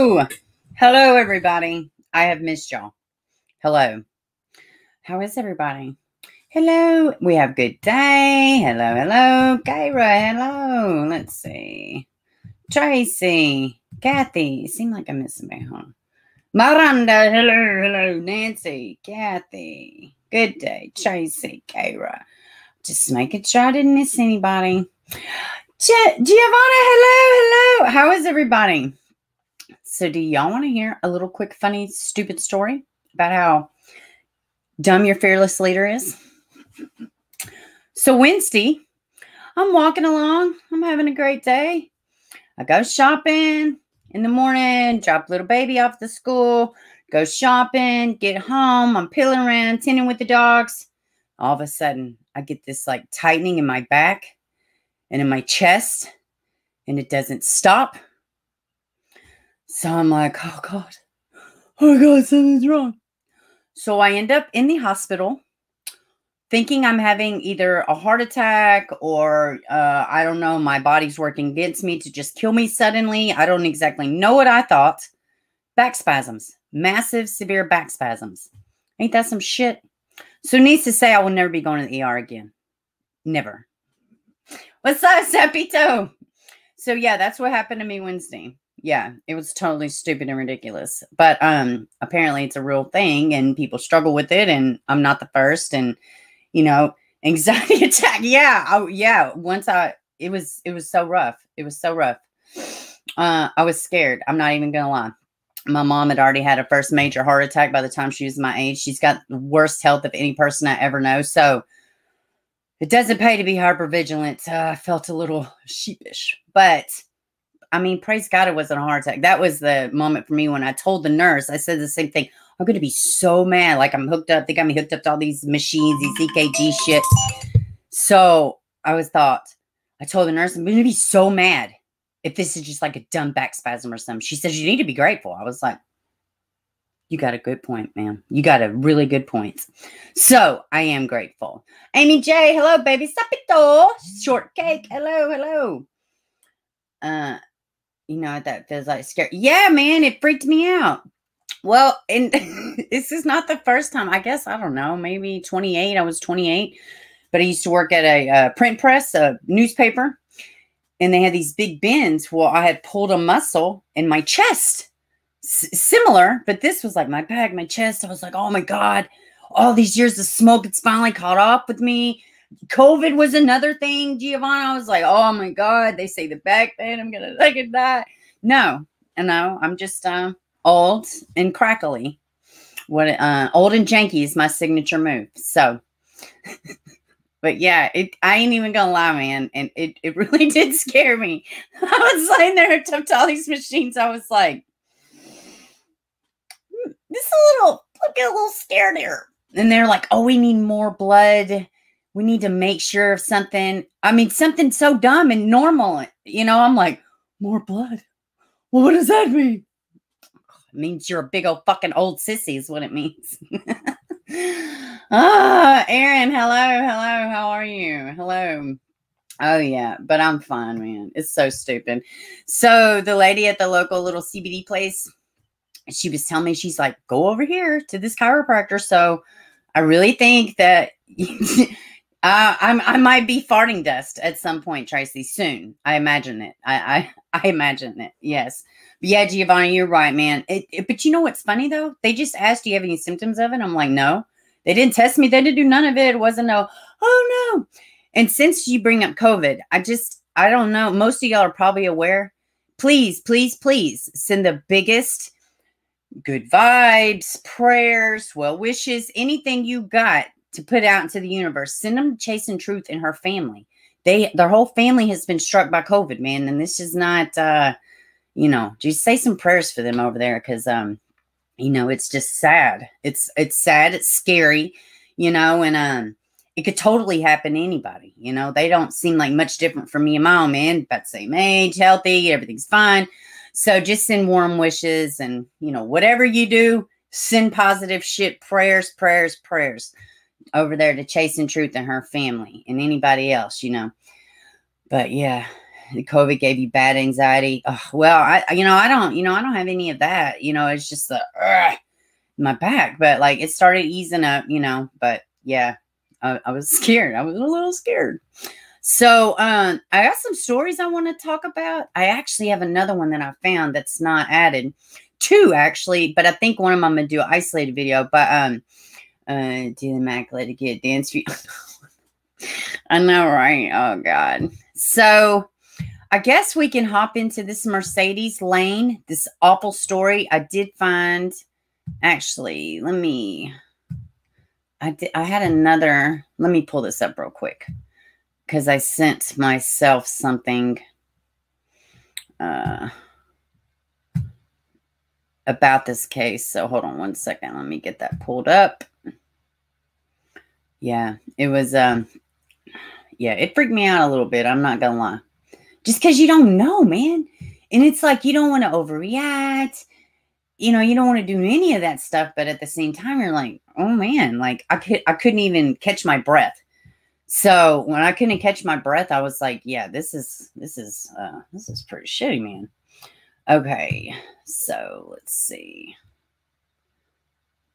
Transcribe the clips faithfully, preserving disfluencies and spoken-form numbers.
Hello. Hello, everybody. I have missed y'all. Hello. How is everybody? Hello. We have a good day. Hello, hello. Kyra, hello. Let's see. Tracy, Kathy. Seemed like I'm missing my home. Miranda, hello, hello. Nancy, Kathy. Good day. Tracy, Kyra. Just making sure I didn't miss anybody. Giovanna, hello, hello. How is everybody? So do y'all want to hear a little quick, funny, stupid story about how dumb your fearless leader is? So Wednesday, I'm walking along. I'm having a great day. I go shopping in the morning, drop little baby off to school, go shopping, get home. I'm peeling around, tending with the dogs. All of a sudden, I get this like tightening in my back and in my chest, and it doesn't stop. So I'm like, oh God, oh my God, something's wrong. So I end up in the hospital thinking I'm having either a heart attack or, uh, I don't know, my body's working against me to just kill me suddenly. I don't exactly know what I thought. Back spasms, massive, severe back spasms. Ain't that some shit? So needs to say I will never be going to the E R again. Never. What's up, Sepito? So yeah, that's what happened to me Wednesday. Yeah, it was totally stupid and ridiculous. But um, apparently it's a real thing and people struggle with it. And I'm not the first. And, you know, anxiety attack. Yeah. I, yeah. Once I, it was, it was so rough. It was so rough. Uh, I was scared. I'm not even going to lie. My mom had already had a first major heart attack by the time she was my age. She's got the worst health of any person I ever know. So it doesn't pay to be hypervigilant. Uh, I felt a little sheepish, but I mean, praise God, it wasn't a heart attack. That was the moment for me when I told the nurse, I said the same thing. I'm going to be so mad. Like I'm hooked up. They got me hooked up to all these machines, these E K G shit. So I was thought, I told the nurse, I'm going to be so mad if this is just like a dumb back spasm or something. She says, you need to be grateful. I was like, you got a good point, ma'am. You got a really good point. So I am grateful. Amy J, hello, baby. Sapito. Shortcake. Hello, hello. Uh, You know, that feels like scary. Yeah, man, it freaked me out. Well, and this is not the first time. I guess, I don't know, maybe twenty-eight. I was twenty-eight, but I used to work at a, a print press, a newspaper, and they had these big bins. Well, I had pulled a muscle in my chest, S similar, but this was like my back, my chest. I was like, oh, my God, all these years of smoke, it's finally caught up with me. COVID was another thing, Giovanna. I was like, oh my God, they say the back pain, I'm gonna look at that. No, no, I'm just uh, old and crackly. What uh, old and janky is my signature move. So, but yeah, it, I ain't even gonna lie, man. And it, it really did scare me. I was laying there hooked up to all these machines. I was like, this is a little, I'm getting a little scared here. And they're like, oh, we need more blood. We need to make sure of something. I mean, something so dumb and normal. You know, I'm like, more blood. Well, what does that mean? It means you're a big old fucking old sissy is what it means. Ah, oh, Aaron, hello, hello. How are you? Hello. Oh, yeah, but I'm fine, man. It's so stupid. So the lady at the local little C B D place, she was telling me, she's like, go over here to this chiropractor. So I really think that... Uh, I'm, I might be farting dust at some point, Tracy, soon. I imagine it. I, I, I imagine it. Yes. But yeah, Giovanna, you're right, man. It, it, but you know what's funny, though? They just asked, do you have any symptoms of it? I'm like, no. They didn't test me. They didn't do none of it. It wasn't no, oh, no. And since you bring up COVID, I just, I don't know. Most of y'all are probably aware. Please, please, please send the biggest good vibes, prayers, well wishes, anything you got to put out into the universe. Send them to Chasing Truth and her family. They, their whole family has been struck by COVID, man. And this is not, uh, you know, just say some prayers for them over there. Cause, um, you know, it's just sad. It's, it's sad. It's scary, you know, and, um, it could totally happen to anybody. You know, they don't seem like much different from me and my own man, about the same age, healthy, everything's fine. So just send warm wishes and, you know, whatever you do, send positive shit, prayers, prayers, prayers. Over there to Chasing Truth and her family and anybody else, you know. But yeah, COVID gave you bad anxiety. Oh, well, I, you know, I don't, you know, I don't have any of that. You know, it's just the uh, my back, but like it started easing up, you know, but yeah, I, I was scared. I was a little scared. So um, I got some stories I want to talk about. I actually have another one that I found that's not added. Two, actually, but I think one of them I'm going to do an isolated video. But um, uh, do the immaculate get dance. I know, right? Oh, God. So I guess we can hop into this Mercedes Lain, this awful story I did find. Actually, let me... I, did, I had another... Let me pull this up real quick. Because I sent myself something uh, about this case. So hold on one second. Let me get that pulled up. Yeah, it was, um, yeah, it freaked me out a little bit. I'm not going to lie. Just because you don't know, man. And it's like you don't want to overreact. You know, you don't want to do any of that stuff. But at the same time, you're like, oh, man, like I, could, I couldn't even catch my breath. So when I couldn't catch my breath, I was like, yeah, this is, this is, uh, this is pretty shitty, man. Okay. So let's see.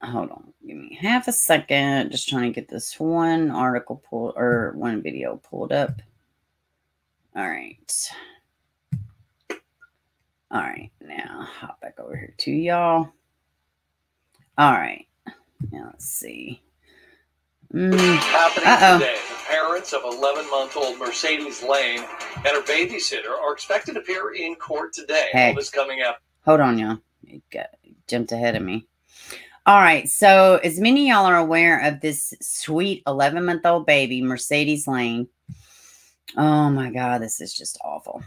Hold on. Give me half a second. Just trying to get this one article pulled or one video pulled up. All right. All right. Now hop back over here to y'all. All right. Now let's see. Mm. Happening Uh-oh. today. The parents of eleven month old Mercedes Lain and her babysitter are expected to appear in court today. Hey. All this coming up. Hold on, y'all. You got, jumped ahead of me. All right. So, as many of y'all are aware of this sweet eleven month old baby, Mercedes Lain. Oh my God, this is just awful.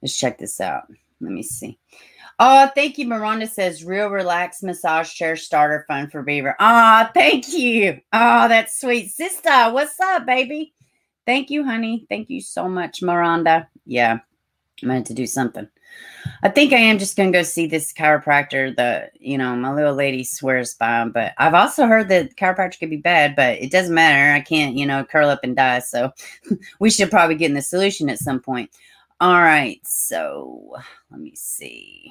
Let's check this out. Let me see. Oh, thank you. Miranda says, real relaxed massage chair starter fun for Beaver. Ah, oh, thank you. Oh, that's sweet. Sister, what's up, baby? Thank you, honey. Thank you so much, Miranda. Yeah, I'm going to have to do something. I think I am just going to go see this chiropractor. The, you know, my little lady swears by him. But I've also heard that chiropractor could be bad, but it doesn't matter. I can't, you know, curl up and die. So we should probably get in the solution at some point. All right. So let me see.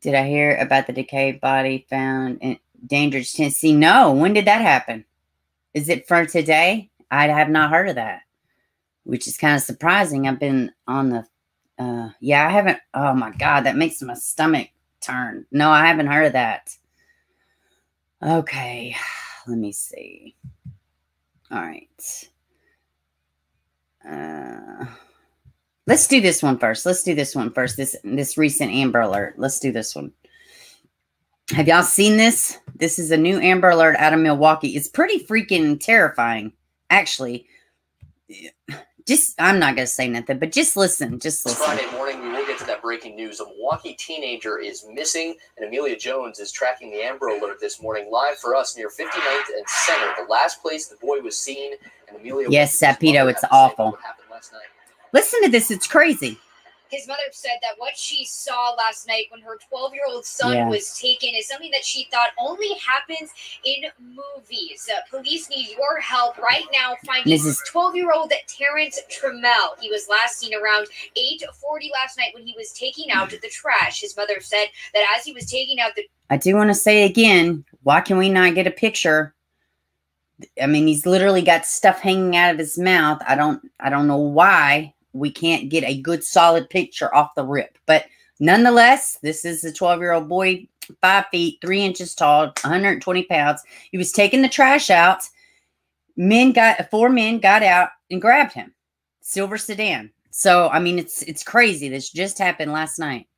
Did I hear about the decayed body found in Dandridge, Tennessee? No. When did that happen? Is it for today? I have not heard of that, which is kind of surprising. I've been on the, uh, yeah, I haven't. Oh, my God. That makes my stomach turn. No, I haven't heard of that. Okay. Let me see. All right. Uh... Let's do this one first. Let's do this one first. This this recent Amber Alert. Let's do this one. Have y'all seen this? This is a new Amber Alert out of Milwaukee. It's pretty freaking terrifying, actually. Just, I'm not going to say nothing, but just listen. Just listen. Friday morning, we will get to that breaking news. A Milwaukee teenager is missing, and Amelia Jones is tracking the Amber Alert this morning live for us near fifty-ninth and Center, the last place the boy was seen. And Amelia. Yes, Sapito, it's awful. What happened last night? Listen to this. It's crazy. His mother said that what she saw last night when her twelve-year-old son yeah. was taken is something that she thought only happens in movies. Uh, police need your help right now finding twelve-year-old Terrence Trammell. He was last seen around eight forty last night when he was taking out the trash. His mother said that as he was taking out the... I do want to say again, why can we not get a picture? I mean, he's literally got stuff hanging out of his mouth. I don't, I don't know why. We can't get a good solid picture off the rip. But nonetheless, this is a twelve-year-old boy, five feet, three inches tall, one hundred twenty pounds. He was taking the trash out. Men got four men got out and grabbed him. Silver sedan. So, I mean, it's it's crazy. This just happened last night.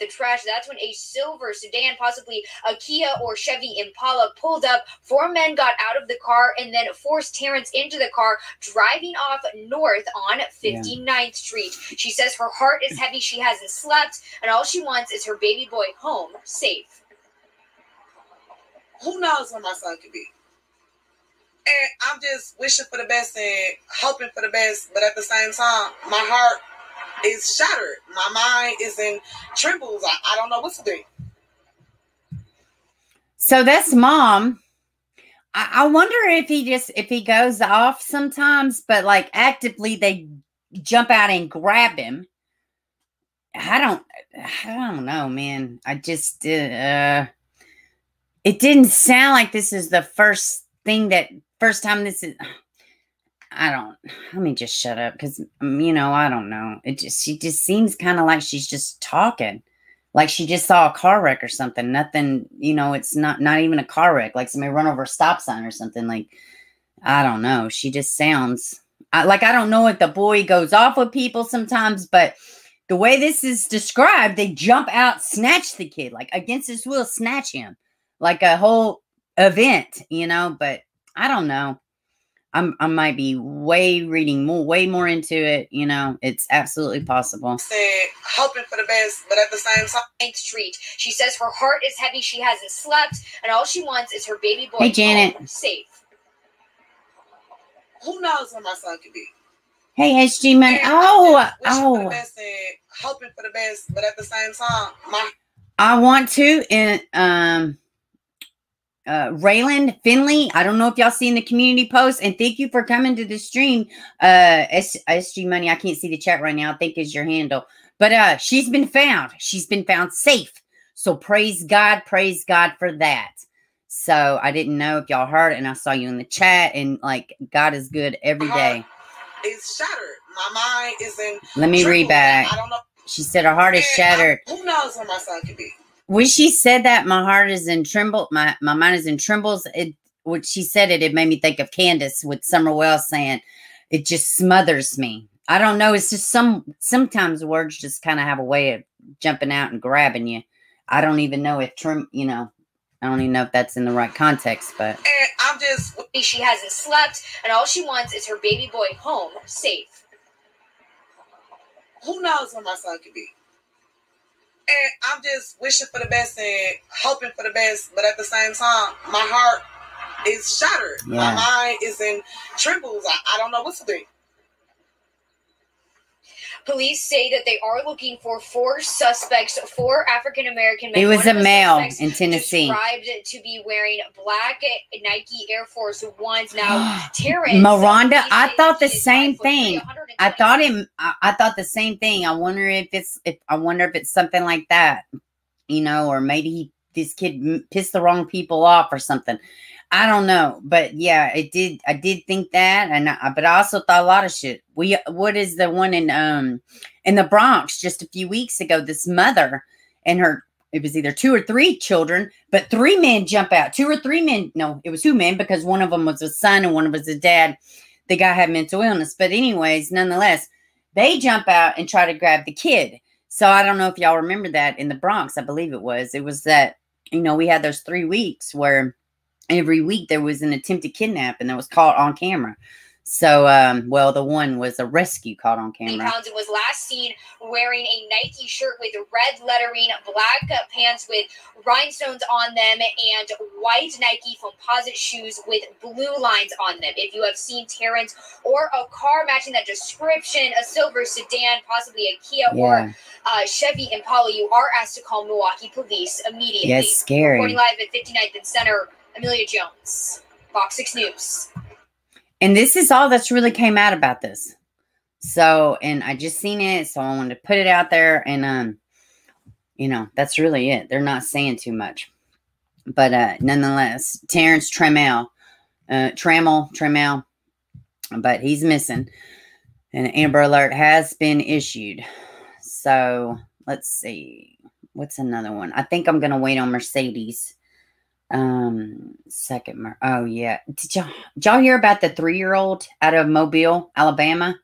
The trash, that's when a silver sedan, possibly a Kia or Chevy Impala, pulled up. Four men got out of the car and then forced Terrence into the car, driving off north on fifty-ninth yeah. Street. She says her heart is heavy. She hasn't slept, and all she wants is her baby boy home safe. Who knows where my son could be? And I'm just wishing for the best and hoping for the best, but at the same time, my heart is shattered. My mind is in trembles. I, I don't know what to do. So that's mom. I, I wonder if he just if he goes off sometimes, but like actively they jump out and grab him. I don't, I don't know, man. I just, uh, it didn't sound like this is the first thing that, first time this is, I don't, let me just shut up. Cause you know, I don't know. It just, she just seems kind of like she's just talking. Like she just saw a car wreck or something. Nothing, you know, it's not, not even a car wreck. Like somebody run over a stop sign or something. Like, I don't know. She just sounds I, like, I don't know if the boy goes off with people sometimes, but the way this is described, they jump out, snatch the kid, like against his will, snatch him like a whole event, you know, but I don't know. I'm, I might be way reading more, way more into it. You know, it's absolutely possible. Say, hoping for the best, but at the same time. Street. She says her heart is heavy. She hasn't slept and all she wants is her baby boy. Hey, Janet. Safe. Who knows where my son could be? Hey, S G Money. Oh, oh. Hoping for the best, but at the same time, my I want to. And um, uh, Raylan Finley, I don't know if y'all seen the community post. And thank you for coming to the stream. Uh, S G Money, I can't see the chat right now. I think is your handle. But uh, she's been found. She's been found safe. So praise God. Praise God for that. So I didn't know if y'all heard it, and I saw you in the chat, and like God is good every day. It's shattered. My mind is in. Let me read back. I don't know. She said her heart is shattered. Who knows where my son could be? When she said that, my heart is in tremble. My my mind is in trembles. It when she said it, it made me think of Candace with Summer Wells saying, "It just smothers me." I don't know. It's just some sometimes words just kind of have a way of jumping out and grabbing you. I don't even know if trim, you know. I don't even know if that's in the right context, but and I'm just she hasn't slept and all she wants is her baby boy home safe. Who knows where my son could be? And I'm just wishing for the best and hoping for the best, but at the same time, my heart is shattered. Yeah. My mind is in trembles. I, I don't know what to do. Police say that they are looking for four suspects, four African-American men. It was a male in Tennessee. Described to be wearing black Nike Air Force Ones. Now, Terrence. Miranda, I thought the same thing. I thought him. I, I thought the same thing. I wonder if it's, if I wonder if it's something like that, you know, or maybe he, this kid pissed the wrong people off or something. I don't know, but yeah, it did. I did think that, and I, but I also thought a lot of shit. We, what is the one in um in the Bronx just a few weeks ago? This mother and her, it was either two or three children, but three men jump out. Two or three men. No, it was two men because one of them was a son and one was a dad. The guy had mental illness, but anyways, nonetheless, they jump out and try to grab the kid. So I don't know if y'all remember that in the Bronx. I believe it was. It was that, you know, we had those three weeks where. Every week there was an attempted kidnap and that was caught on camera. So, um, well, the one was a rescue caught on camera. Townsend was last seen wearing a Nike shirt with red lettering, black pants with rhinestones on them, and white Nike composite shoes with blue lines on them. If you have seen Terrence or a car matching that description, a silver sedan, possibly a Kia yeah. or uh, Chevy Impala, you are asked to call Milwaukee police immediately. That's scary. Reporting live at fifty-ninth and Center. Amelia Jones, Fox six News. And this is all that's really came out about this. So, and I just seen it, so I wanted to put it out there. And, um, you know, that's really it. They're not saying too much. But uh, nonetheless, Terrence Trammell, uh, Trammell, Trammell, but he's missing. And an Amber Alert has been issued. So, let's see. What's another one? I think I'm going to wait on Mercedes. Um, second, Mer oh yeah. Did y'all, did y'all hear about the three-year-old out of Mobile, Alabama?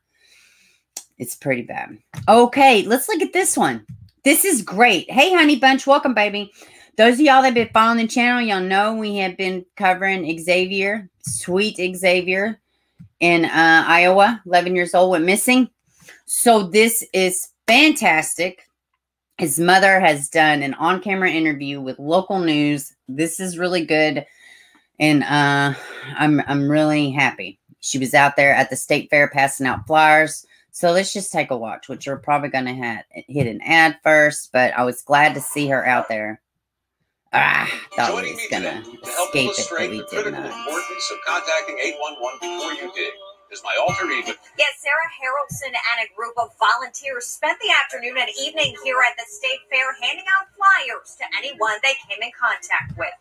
It's pretty bad. Okay, let's look at this one. This is great. Hey, Honey Bunch, welcome, baby. Those of y'all that have been following the channel, y'all know we have been covering Xavior, sweet Xavior in uh, Iowa, eleven years old, went missing. So this is fantastic. His mother has done an on-camera interview with local news. This is really good, and uh, I'm I'm really happy. She was out there at the state fair passing out flyers. So let's just take a watch, which we're probably going to hit an ad first, but I was glad to see her out there. Ah, thought we was going to escape it, but we did not. Joining me today to help illustrate the critical importance of contacting eight one one before you dig. is my alter ego. Yes, Sarah Harrelson and a group of volunteers spent the afternoon and evening here at the State Fair handing out flyers to anyone they came in contact with.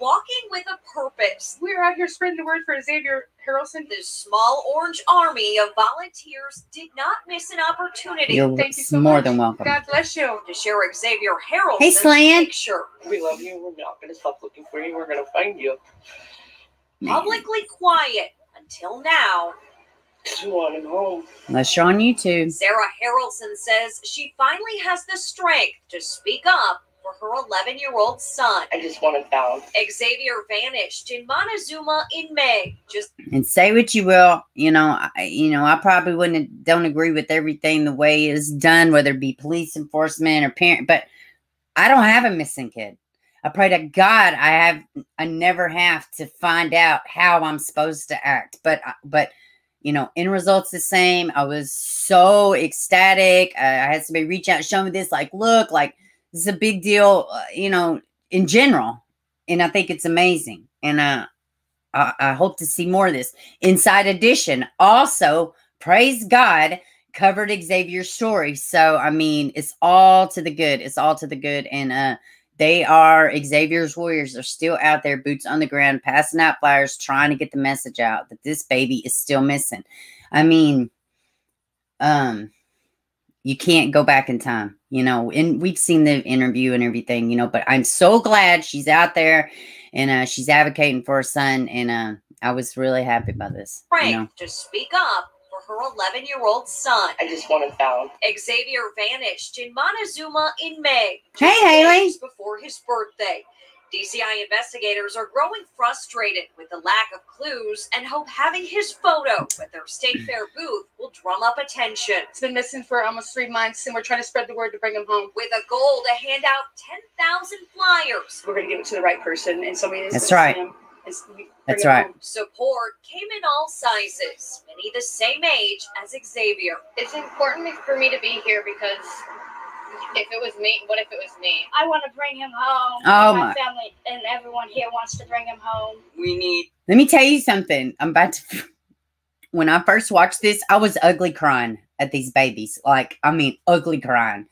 Walking with a purpose. We're out here spreading the word for Xavior Harrelson. This small orange army of volunteers did not miss an opportunity. You're Thank you so more much. Than welcome. God bless you. To share Xavier Harrelson's hey, picture. We love you. We're not going to stop looking for you. We're going to find you. Man. Publicly quiet until now. Unless you're on YouTube. Sarah Harrelson says she finally has the strength to speak up for her eleven-year-old son. I just want him found. Xavier vanished in Montezuma in May. Just and say what you will, you know, I, you know, I probably wouldn't don't agree with everything the way it's done, whether it be police enforcement or parent. But I don't have a missing kid. I pray to God I have. I never have to find out how I'm supposed to act. But but you know, end results the same. I was so ecstatic. I, I had somebody reach out, show me this, like, look, like. It's a big deal, uh, you know, in general. And I think it's amazing. And uh, I, I hope to see more of this. Inside Edition also, praise God, covered Xavier's story. So, I mean, it's all to the good. It's all to the good. And uh, they are, Xavier's warriors. They're still out there, boots on the ground, passing out flyers, trying to get the message out that this baby is still missing. I mean, um... you can't go back in time, you know, and we've seen the interview and everything, you know, but I'm so glad she's out there and uh, she's advocating for her son. And uh, I was really happy about this. Right. You know? To speak up for her eleven-year-old son. I just want him found. Xavier vanished in Montezuma in May. Hey, Haley. Before his birthday. D C I investigators are growing frustrated with the lack of clues and hope having his photo at their state fair booth will drum up attention. It's been missing for almost three months, and we're trying to spread the word to bring him home. With a goal to hand out ten thousand flyers. We're going to give it to the right person, and somebody is That's right. Him and That's right. Home. Support came in all sizes, many the same age as Xavier. It's important for me to be here because... if it was me, what if it was me? I want to bring him home. Oh, my. My family and everyone here wants to bring him home. We need. Let me tell you something. I'm about to. When I first watched this, I was ugly crying at these babies. Like, I mean, ugly crying.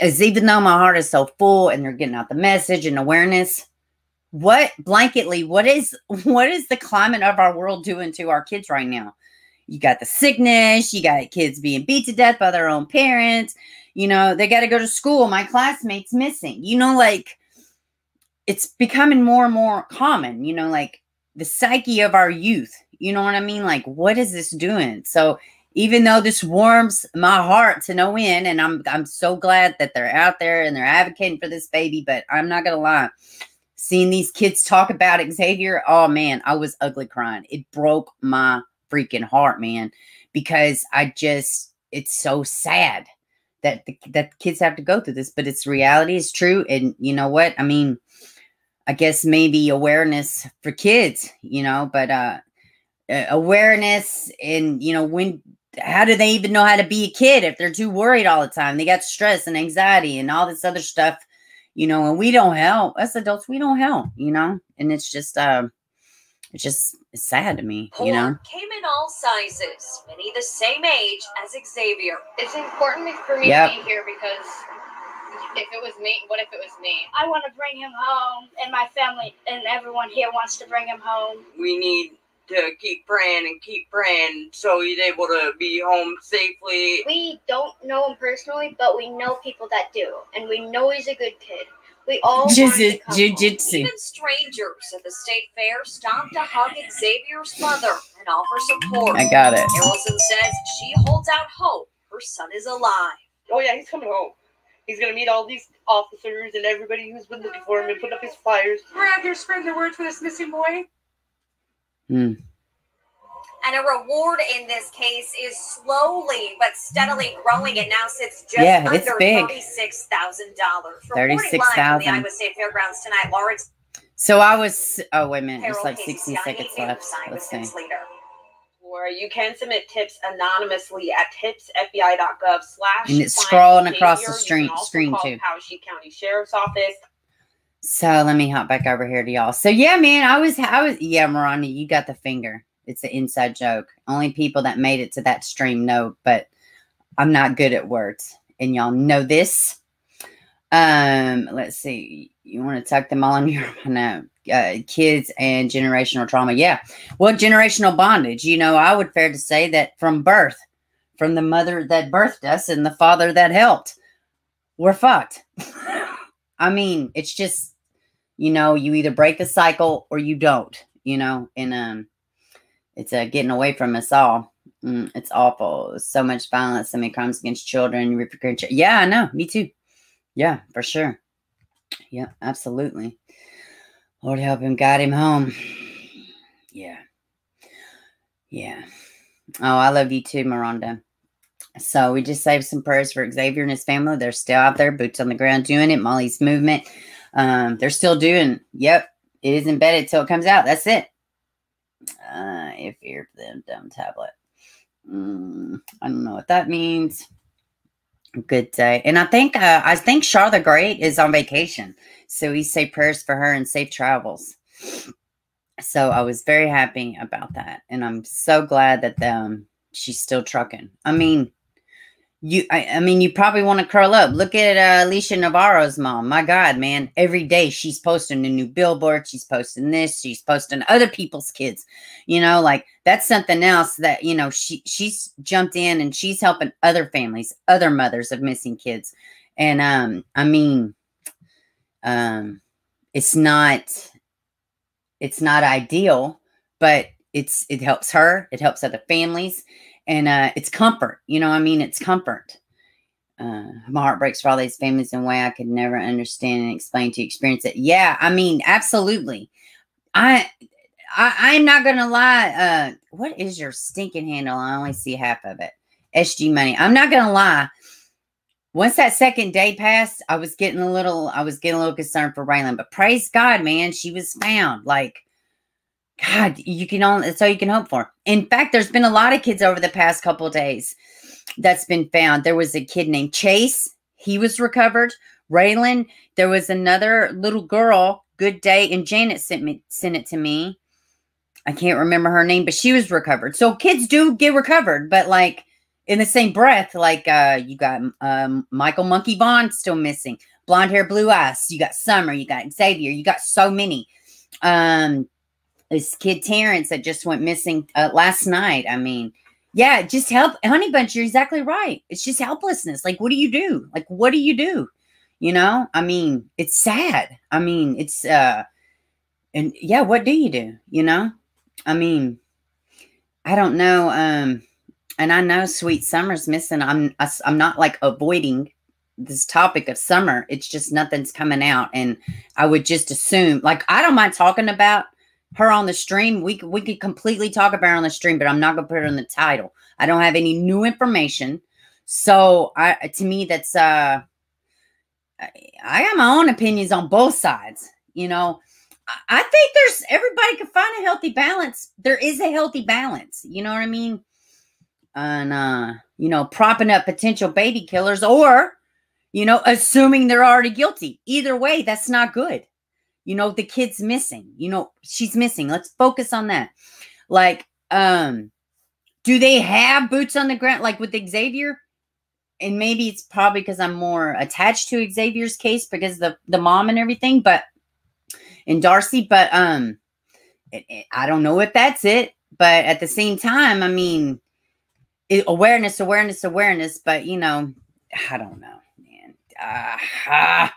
As even though my heart is so full and they're getting out the message and awareness. What, blanketly, what is, what is the climate of our world doing to our kids right now? You got the sickness. You got kids being beat to death by their own parents. You know, they got to go to school. My classmate's missing. You know, like, it's becoming more and more common. You know, like, the psyche of our youth. You know what I mean? Like, what is this doing? So, even though this warms my heart to no end, and I'm, I'm so glad that they're out there and they're advocating for this baby, but I'm not going to lie. Seeing these kids talk about Xavier, oh, man, I was ugly crying. It broke my heart. Freaking heart, man, because I just, it's so sad that the, that the kids have to go through this, but it's reality, it's true. And you know what? I mean, I guess maybe awareness for kids, you know, but uh, awareness and, you know, when, how do they even know how to be a kid if they're too worried all the time? They got stress and anxiety and all this other stuff, you know, and we don't help. Us adults, we don't help, you know, and it's just, um, It's just it's sad to me, you know. Came in all sizes, many the same age as Xavier. It's important for me yep. to be here because if it was me, what if it was me? I want to bring him home, and my family and everyone here wants to bring him home. We need to keep praying and keep praying so he's able to be home safely. We don't know him personally, but we know people that do, and we know he's a good kid. We all jiu-jitsu. Jiu-jitsu. Even strangers at the state fair stopped to hug Xavier's mother and offer support. I got it. Harrelson says she holds out hope her son is alive. Oh yeah, he's coming home. He's gonna meet all these officers and everybody who's been looking for him and put up his flyers. We're out here spreading the word for this missing boy. Hmm. And a reward in this case is slowly but steadily growing. It now sits just yeah, under thirty-six thousand dollars. thirty-six thousand dollars. The Iowa State Fairgrounds tonight, Lawrence. So I was, oh, wait a minute. There's like sixty seconds left. Let's see. Or you can submit tips anonymously at tips F B I dot gov slash. And it's scrolling across the screen, screen too. Poweshiek County Sheriff's Office. So let me hop back over here to y'all. So yeah, man, I was, I was, yeah, Miranda, you got the finger. It's an inside joke. Only people that made it to that stream know, but I'm not good at words, and y'all know this. Um, let's see. You want to tuck them all in here? No. Uh, kids and generational trauma. Yeah. Well, generational bondage. You know, I would fair to say that from birth, from the mother that birthed us and the father that helped, we're fucked. I mean, it's just, you know, you either break the cycle or you don't, you know, and um, it's uh, getting away from us all. Mm, it's awful. So much violence. So many crimes against children. Yeah, I know. Me too. Yeah, for sure. Yeah, absolutely. Lord help him, guide him home. Yeah. Yeah. Oh, I love you too, Miranda. So we just saved some prayers for Xavior and his family. They're still out there, boots on the ground doing it. Molly's movement. Um, they're still doing, yep, it is embedded till it comes out. That's it. Uh, if you're them dumb tablet. Mm, I don't know what that means. Good day. And I think, uh, I think Shaw the Great is on vacation. So we say prayers for her and safe travels. So I was very happy about that. And I'm so glad that um, she's still trucking. I mean, you, I, I mean, you probably want to curl up. Look at uh, Alicia Navarro's mom. My God, man. Every day she's posting a new billboard. She's posting this. She's posting other people's kids. You know, like that's something else that, you know, she she's jumped in and she's helping other families, other mothers of missing kids. And um, I mean, um, it's not, it's not ideal, but it's, it helps her. It helps other families. And uh, it's comfort, you know what I mean? It's comfort. Uh, my heart breaks for all these families in a way I could never understand and explain to experience it. Yeah, I mean, absolutely. I, I, I'm not going to lie. Uh, what is your stinking handle? I only see half of it. S G Money. I'm not going to lie. Once that second day passed, I was getting a little, I was getting a little concerned for Raylan. But praise God, man, she was found. Like, God, you can only, that's all you can hope for. In fact, there's been a lot of kids over the past couple of days that's been found. There was a kid named Chase. He was recovered. Raylan, there was another little girl, Good Day, and Janet sent me, sent it to me. I can't remember her name, but she was recovered. So kids do get recovered, but like in the same breath, like uh, you got um, Michael Monkey Vaughn still missing. Blonde hair, blue eyes. You got Summer. You got Xavior. You got so many. Um... This kid Terrence that just went missing uh, last night. I mean, yeah, just help. Honey Bunch, you're exactly right. It's just helplessness. Like, what do you do? Like, what do you do? You know, I mean, it's sad. I mean, it's, uh, and yeah, what do you do? You know, I mean, I don't know. Um, and I know Sweet Summer's missing. I'm, I, I'm not like avoiding this topic of Summer. It's just nothing's coming out. And I would just assume, like, I don't mind talking about her on the stream. We, we could completely talk about her on the stream, but I'm not going to put her in the title. I don't have any new information. So I, to me, that's, uh, I, I got my own opinions on both sides. You know, I, I think there's, everybody can find a healthy balance. There is a healthy balance. You know what I mean? And, uh, you know, propping up potential baby killers or, you know, assuming they're already guilty. Either way, that's not good. You know, the kid's missing, you know, she's missing. Let's focus on that. Like, um, do they have boots on the ground? Like with Xavier, and maybe it's probably because I'm more attached to Xavier's case because the, the mom and everything, but and Darcy, but, um, it, it, I don't know if that's it, but at the same time, I mean, it, awareness, awareness, awareness, but you know, I don't know, man. Uh, uh,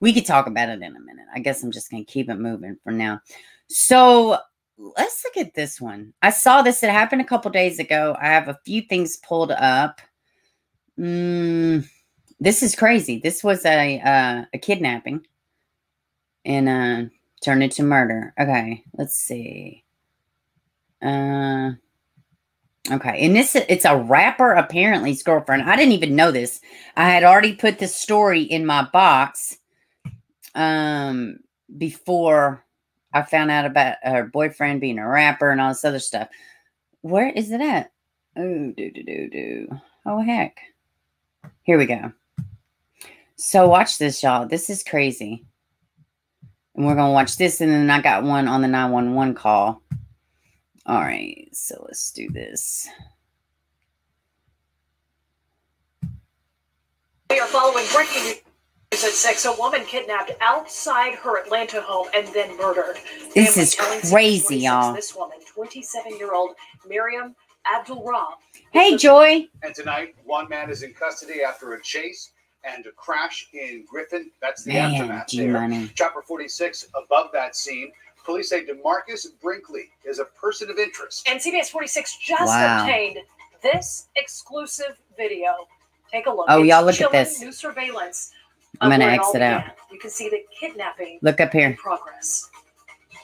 We could talk about it in a minute. I guess I'm just going to keep it moving for now. So let's look at this one. I saw this. It happened a couple days ago. I have a few things pulled up. Mm, this is crazy. This was a uh, a kidnapping and uh, turned into murder. Okay, let's see. Uh, okay, and this, it's a rapper, apparently, his girlfriend. I didn't even know this. I had already put this story in my box um before I found out about her boyfriend being a rapper and all this other stuff. Where is it at? Oh, do do do do. Oh heck. Here we go. So watch this, y'all. This is crazy. and we're gonna watch this, and then I got one on the nine one one call. All right, so let's do this. We are following breaking news at six. A woman kidnapped outside her Atlanta home and then murdered. This is crazy, y'all. This woman, twenty-seven-year-old Mariam Abdulrab. Hey, Joy. And tonight, one man is in custody after a chase and a crash in Griffin. That's the man, aftermath there. Chopper forty-six above that scene. Police say DeMarcus Brinkley is a person of interest. And C B S forty-six just wow. obtained this exclusive video. Take a look. Oh, y'all look at this. New surveillance. I'm going to exit out. Began. You can see the kidnapping. Look up here. In progress.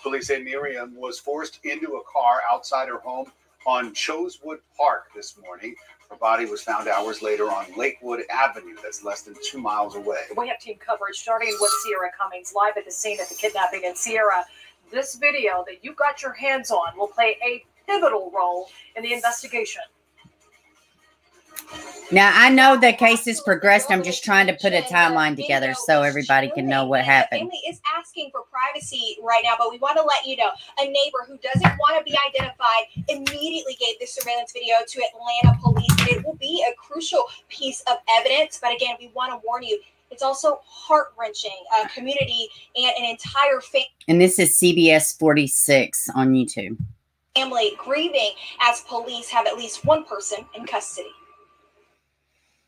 Police say Miriam was forced into a car outside her home on Chosewood Park this morning. Her body was found hours later on Lakewood Avenue. That's less than two miles away. We have team coverage starting with Sierra Cummings live at the scene of the kidnapping. And Sierra, this video that you got your hands on will play a pivotal role in the investigation. Now, I know the case is progressed. I'm just trying to put a timeline together so everybody can know what happened. The family is asking for privacy right now, but we want to let you know a neighbor who doesn't want to be identified immediately gave this surveillance video to Atlanta police. It will be a crucial piece of evidence, but again, we want to warn you, it's also heart-wrenching. A community and an entire family. And this is C B S forty-six on YouTube. Family grieving as police have at least one person in custody.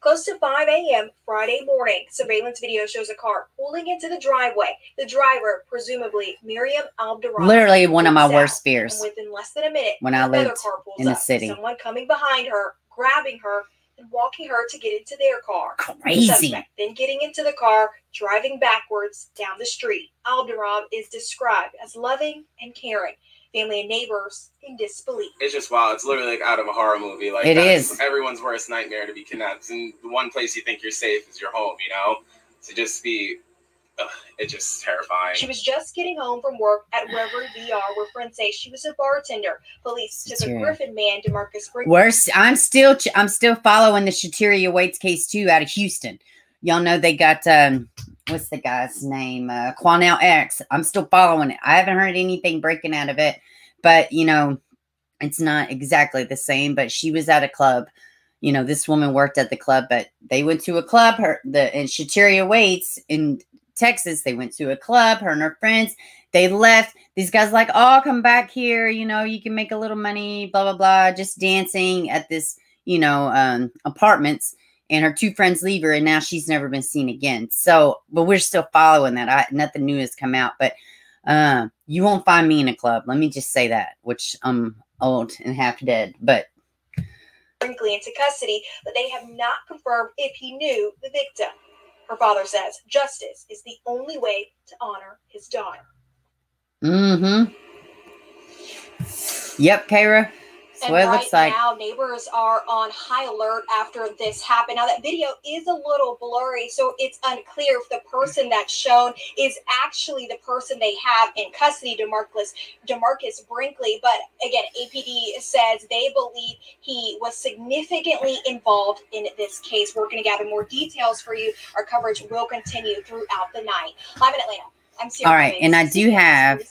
Close to five A M Friday morning, surveillance video shows a car pulling into the driveway. The driver, presumably Mariam Abdulrab. Literally one of my worst fears. And within less than a minute, when I lived in the city, someone coming behind her, grabbing her, and walking her to get into their car. Crazy. The suspect then getting into the car, driving backwards down the street. Abdulrab is described as loving and caring. Family and neighbors in disbelief. It's just wild. It's literally like out of a horror movie. Like it is everyone's worst nightmare to be kidnapped. And the one place you think you're safe is your home, you know? To just be, ugh, it's just terrifying. She was just getting home from work at Reverend V R, where friends say she was a bartender. Police took a Griffin man, DeMarcus Brinkley. Worse, I'm still, I'm still following the Shateria Waits case too, out of Houston. Y'all know they got, um, what's the guy's name? Uh, Quanell X. I'm still following it. I haven't heard anything breaking out of it, but you know, it's not exactly the same, but she was at a club. You know, this woman worked at the club, but they went to a club. Her, the, and Shateria Waits in Texas, they went to a club, her and her friends, they left. These guys like, oh, I'll come back here. You know, you can make a little money, blah, blah, blah. Just dancing at this, you know, um, apartments. And her two friends leave her, and now she's never been seen again. So, but we're still following that. I, nothing new has come out, but uh, you won't find me in a club. Let me just say that, which I'm old and half dead, but. Brinkley into custody, but they have not confirmed if he knew the victim. Her father says justice is the only way to honor his daughter. Mm-hmm. Yep, Kara. And well, right like. now, neighbors are on high alert after this happened. Now, that video is a little blurry, so it's unclear if the person that's shown is actually the person they have in custody, DeMarcus, DeMarcus Brinkley. But again, A P D says they believe he was significantly involved in this case. We're going to gather more details for you. Our coverage will continue throughout the night. Live in Atlanta. I'm Sierra. All right, James, and I do have.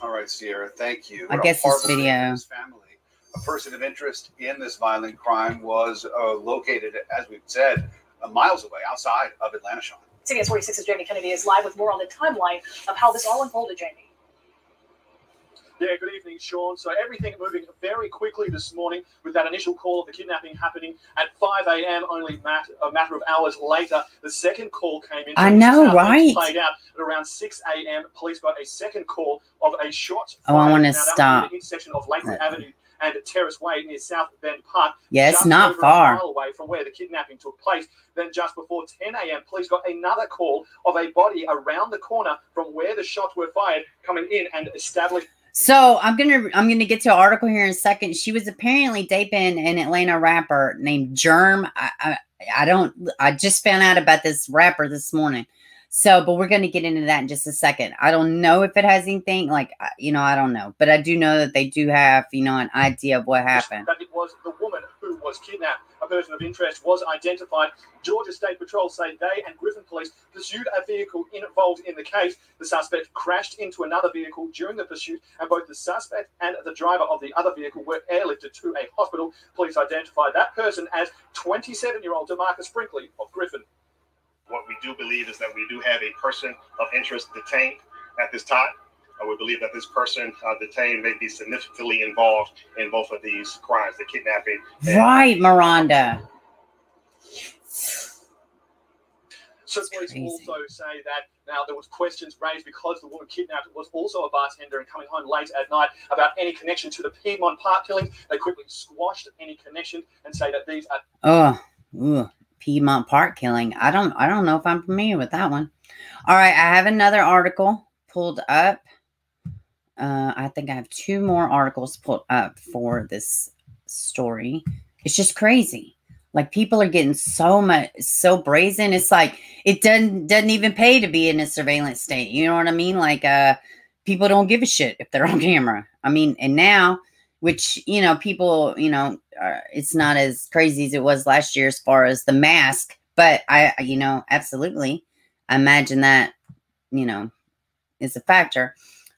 All right, Sierra, thank you. I We're guess this video. A person of interest in this violent crime was uh, located, as we've said, uh, miles away outside of Atlanta, Sean. C B S forty-six's Jamie Kennedy is live with more on the timeline of how this all unfolded, Jamie. Yeah, good evening, Sean. So everything moving very quickly this morning with that initial call of the kidnapping happening at five A M only mat a matter of hours later. The second call came in. I know, right? Played out at around six A M Police got a second call of a shot. Oh, I want to stop. The intersection of Lakewood Avenue and Terrace Way near South Bend Park. Yeah, it's not far. Just over a mile away from where the kidnapping took place. Then just before ten A M, police got another call of a body around the corner from where the shots were fired, coming in and established. So I'm gonna I'm gonna get to an article here in a second. She was apparently dating an Atlanta rapper named Jerm. I, I I don't I just found out about this rapper this morning. So, but we're going to get into that in just a second. I don't know if it has anything like, you know, I don't know. But I do know that they do have, you know, an idea of what happened. That it was the woman who was kidnapped. A person of interest was identified. Georgia State Patrol say they and Griffin Police pursued a vehicle involved in the case. The suspect crashed into another vehicle during the pursuit, and both the suspect and the driver of the other vehicle were airlifted to a hospital. Police identified that person as twenty-seven-year-old DeMarcus Brinkley of Griffin. What we do believe is that we do have a person of interest detained at this time. Uh, we believe that this person uh, detained may be significantly involved in both of these crimes, the kidnapping. And right, Miranda. So police also say that now there was questions raised because the woman kidnapped was also a bartender and coming home late at night about any connection to the Piedmont Park killings. They quickly squashed any connection and say that these are. Oh, ooh, Piedmont Park killing. I don't. I don't know if I'm familiar with that one. All right, I have another article pulled up. Uh, I think I have two more articles pulled up for this story. It's just crazy. Like, people are getting so much, so brazen. It's like, it doesn't doesn't even pay to be in a surveillance state. You know what I mean? Like, uh, people don't give a shit if they're on camera. I mean, and now, which, you know, people, you know, uh, it's not as crazy as it was last year as far as the mask. But I, you know, absolutely. I imagine that, you know, is a factor.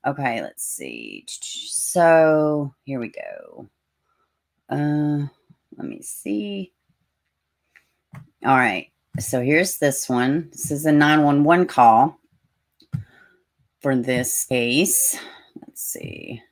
Okay, let's see. So here we go. Uh, let me see. All right. So here's this one. This is a nine one one call for this case. Let's see.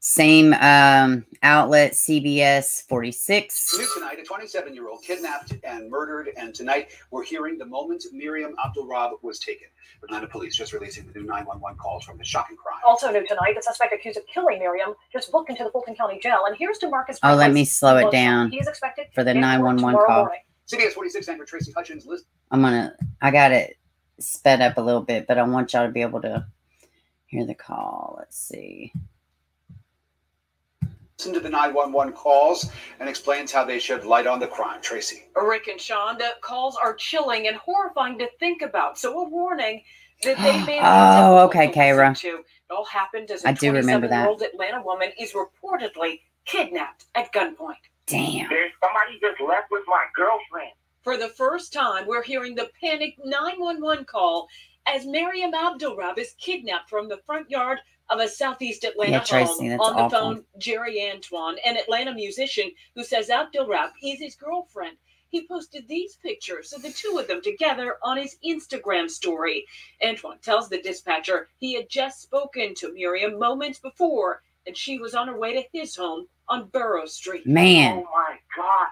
Same um, outlet, C B S forty-six. New tonight, a twenty-seven-year-old kidnapped and murdered, and tonight we're hearing the moment Mariam Abdulrab was taken. Atlanta police just releasing the new nine one one calls from the shocking crime. Also new tonight, the suspect accused of killing Mariam just booked into the Fulton County Jail, and here's DeMarcus. Oh, let me slow it down. He is expected for the nine one one call. C B S forty-six anchor Tracy Hutchins. I'm gonna. I got it sped up a little bit, but I want y'all to be able to hear the call. Let's see. Listen to the nine one one calls and explains how they shed light on the crime. Tracy. Rick and Sean, the calls are chilling and horrifying to think about. So a warning that they may not oh, okay, Kayra. It all happened as a I do remember that. twenty-seven-year-old Atlanta woman is reportedly kidnapped at gunpoint. Damn. There's somebody just left with my girlfriend. For the first time, we're hearing the panicked nine one one call as Mariam Abdulrab is kidnapped from the front yard of a Southeast Atlanta yeah, Tracy, home. On the awful. phone, Jerry Antoine, an Atlanta musician who says Abdulrab is his girlfriend. He posted these pictures of the two of them together on his Instagram story. Antoine tells the dispatcher he had just spoken to Mariam moments before, and she was on her way to his home on Burrow Street. Man. Oh, my God.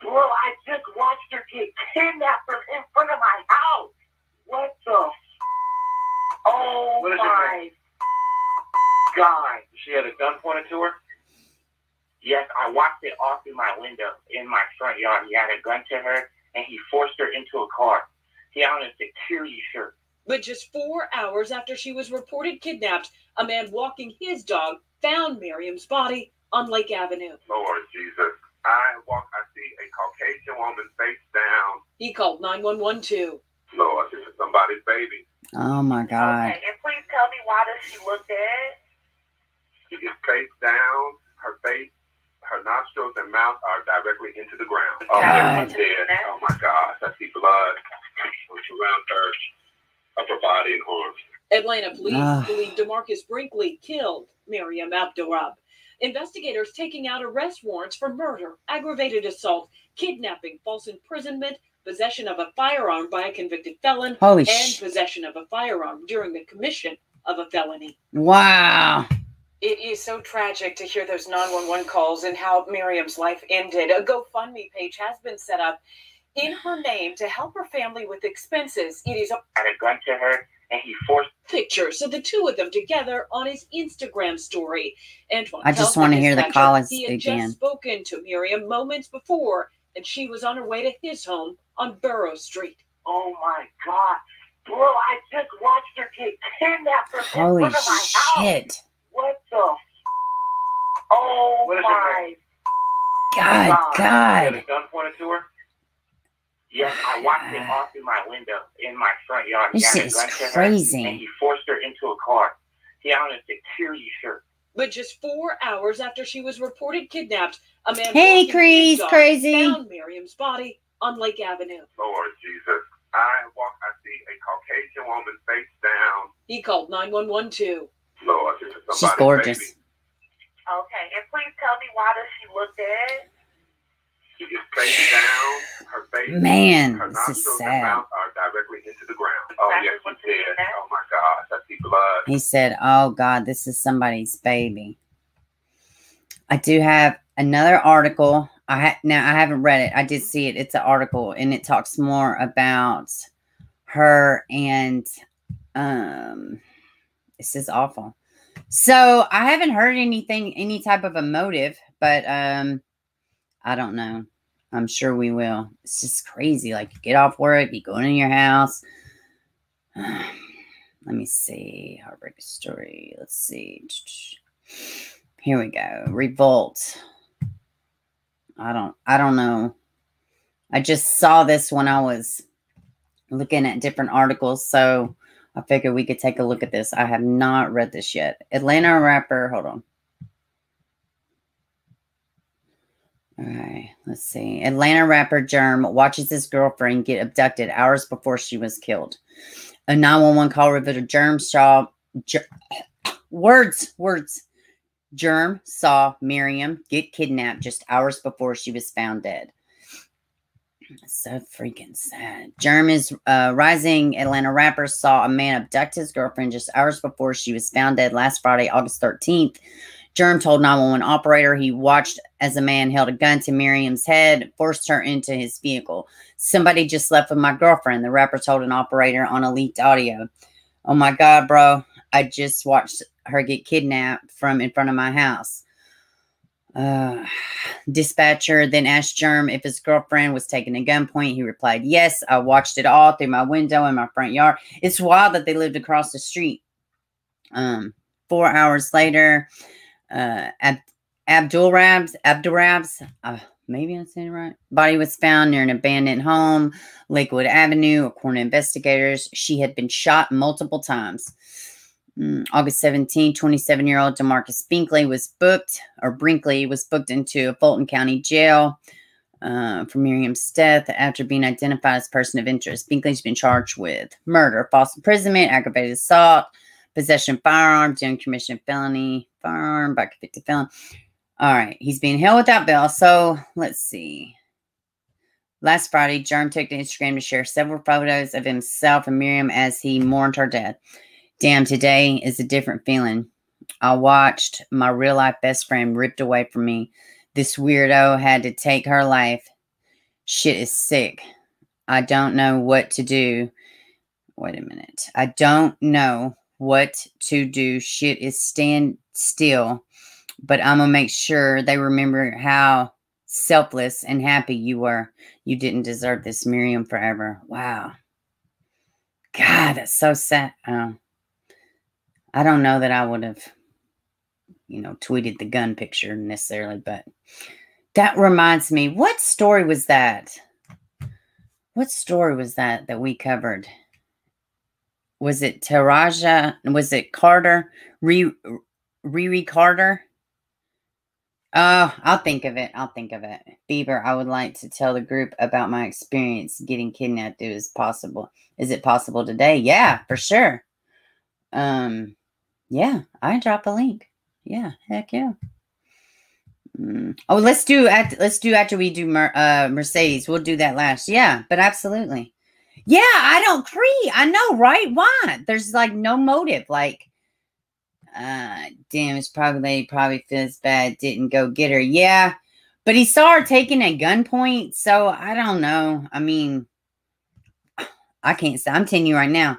Girl, I just watched her get kidnapped from in front of my house. What the f***? Oh, what my God. She had a gun pointed to her? Yes, I watched it all through my window in my front yard. He had a gun to her, and he forced her into a car. He had on a security shirt. But just four hours after she was reported kidnapped, a man walking his dog found Miriam's body on Lake Avenue. Lord Jesus. I walk, I see a Caucasian woman face down. He called nine one one too. Lord, this is somebody's baby. Oh, my God. Okay, and please tell me why does she look dead? She is face down. Her face, her nostrils and mouth are directly into the ground. Oh, God. Oh, my gosh. I see blood around her upper body and arms. Atlanta police uh. believe DeMarcus Brinkley killed Mariam Abdulrab. Investigators taking out arrest warrants for murder, aggravated assault, kidnapping, false imprisonment, possession of a firearm by a convicted felon, Holy and possession of a firearm during the commission of a felony. Wow. It is so tragic to hear those nine one one calls and how Miriam's life ended. A GoFundMe page has been set up in her name to help her family with expenses. It is a, had a gun to her, and he forced pictures of the two of them together on his Instagram story. Antoine I just want to hear the call he had again. Just spoken to Mariam moments before, and she was on her way to his home on Burrow Street. Oh, my God. Girl, I just watched her get kidnapped from Holy in front of my shit. House. What the f***? Oh, what my God, God. God. You had a gun pointed to her? Yes, I watched it all through my window in my front yard. This is crazy. And he forced her into a car. He had on a security shirt. But just four hours after she was reported kidnapped, a man hey, Kree's crazy. found Miriam's body on Lake Avenue. Lord Jesus, I walk, I see a Caucasian woman face down. He called nine one one too. Lord, this is somebody's She's gorgeous. Baby. Okay, and please tell me why does she look dead? She is face down, her face, Man, her this is sad. Mouth are directly into the ground. Oh, yes, she did. Oh, my gosh, I see blood. He said, oh, God, this is somebody's baby. I do have another article. I ha Now, I haven't read it. I did see it. It's an article, and it talks more about her, and um, this is awful. So, I haven't heard anything, any type of a motive, but um, I don't know. I'm sure we will. It's just crazy. Like, you get off work, you go in your house. Let me see. Heartbreaking story. Let's see. Here we go. Revolt. I don't, I don't know. I just saw this when I was looking at different articles, so I figured we could take a look at this. I have not read this yet. Atlanta rapper. Hold on. All right. Let's see. Atlanta rapper Jerm watches his girlfriend get abducted hours before she was killed. A nine one one call revealed Jerm saw... Jer, words. Words. Jerm saw Miriam get kidnapped just hours before she was found dead. So freaking sad. Jerm is uh, rising Atlanta rapper saw a man abduct his girlfriend just hours before she was found dead last Friday, August thirteenth. Jerm told nine one one operator he watched as a man held a gun to Miriam's head, forced her into his vehicle. Somebody just left with my girlfriend, the rapper told an operator on a leaked audio. Oh my God, bro. I just watched her get kidnapped from in front of my house. Uh, dispatcher then asked Jerm if his girlfriend was taken at gunpoint. He replied, yes, I watched it all through my window in my front yard. It's wild that they lived across the street. Um, four hours later, uh, Ab Abdulrab's, Abdulrab's, uh, maybe I said it right, body was found near an abandoned home, Lakewood Avenue. According to investigators, she had been shot multiple times. August seventeenth, twenty-seven-year-old DeMarcus Brinkley was booked, or Brinkley was booked into a Fulton County jail uh, for Miriam's death after being identified as a person of interest. Brinkley's been charged with murder, false imprisonment, aggravated assault, possession of firearms, during commission of felony, firearm by convicted felon. All right, he's being held without bail. So let's see. Last Friday, Jerm took to Instagram to share several photos of himself and Miriam as he mourned her death. Damn, today is a different feeling. I watched my real-life best friend ripped away from me. This weirdo had to take her life. Shit is sick. I don't know what to do. Wait a minute. I don't know what to do. Shit is stand still. But I'm going to make sure they remember how selfless and happy you were. You didn't deserve this, Miriam, forever. Wow. God, that's so sad. Oh. I don't know that I would have, you know, tweeted the gun picture necessarily, but that reminds me, what story was that? What story was that that we covered? Was it Taraja? Was it Carter? Riri Re Carter? Oh, I'll think of it. I'll think of it. Beaver, I would like to tell the group about my experience getting kidnapped. It was possible. Is it possible today? Yeah, for sure. Um... Yeah, I drop a link. Yeah, heck yeah. Mm. Oh, let's do after, let's do after we do Mer, uh, Mercedes. We'll do that last. Yeah, but absolutely. Yeah, I don't agree. I know, right? Why? There's like no motive. Like, uh, damn, it's probably lady probably feels bad. Didn't go get her. Yeah, but he saw her taken at gunpoint. So I don't know. I mean, I can't say. I'm telling you right now.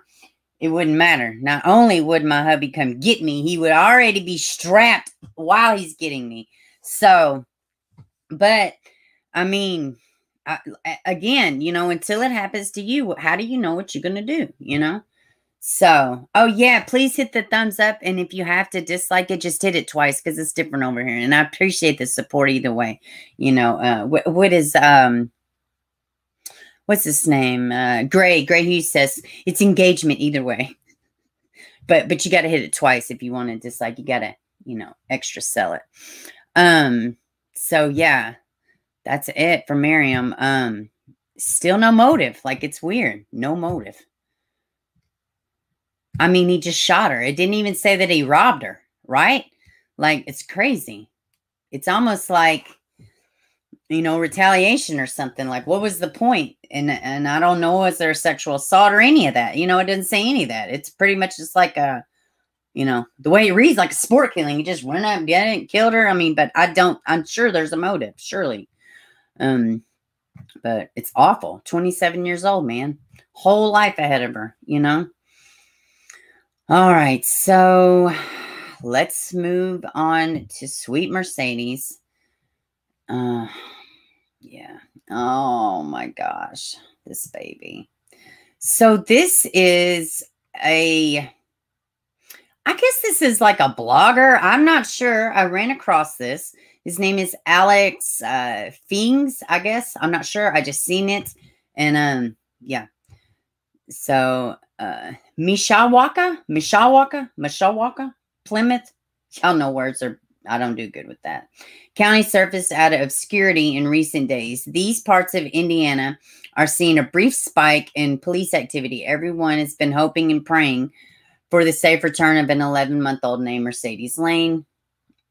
It wouldn't matter. Not only would my hubby come get me, he would already be strapped while he's getting me. So, but, I mean, I, again, you know, until it happens to you, how do you know what you're going to do, you know? So, oh, yeah, please hit the thumbs up. And if you have to dislike it, just hit it twice because it's different over here. And I appreciate the support either way. You know, uh, what, what is... um. What's his name? Uh, Gray. Gray Hughes says it's engagement either way. But but you got to hit it twice if you want to dislike. You got to you know, extra sell it. Um, so yeah, that's it for Mariam. Um, still no motive. Like, it's weird. No motive. I mean, he just shot her. It didn't even say that he robbed her, right? Like, it's crazy. It's almost like, you know, retaliation or something. Like, what was the point? And and I don't know, is there sexual assault or any of that? You know, it didn't say any of that. It's pretty much just like a, you know, the way it reads, like a sport killing. He just went up, get it, killed her. I mean, but I don't, I'm sure there's a motive, surely. Um, but it's awful. twenty-seven years old, man. Whole life ahead of her, you know? All right, so let's move on to Sweet Mercedes. Uh, yeah. Oh, my gosh. This baby. So this is a... I guess this is like a blogger. I'm not sure. I ran across this. His name is Alex uh, Fings, I guess. I'm not sure. I just seen it. And, um, yeah. So, uh, Mishawaka, Mishawaka, Mishawaka, Plymouth. Y'all know words are, I don't do good with that. County surfaced out of obscurity in recent days. These parts of Indiana are seeing a brief spike in police activity. Everyone has been hoping and praying for the safe return of an eleven-month-old named Mercedes Lain.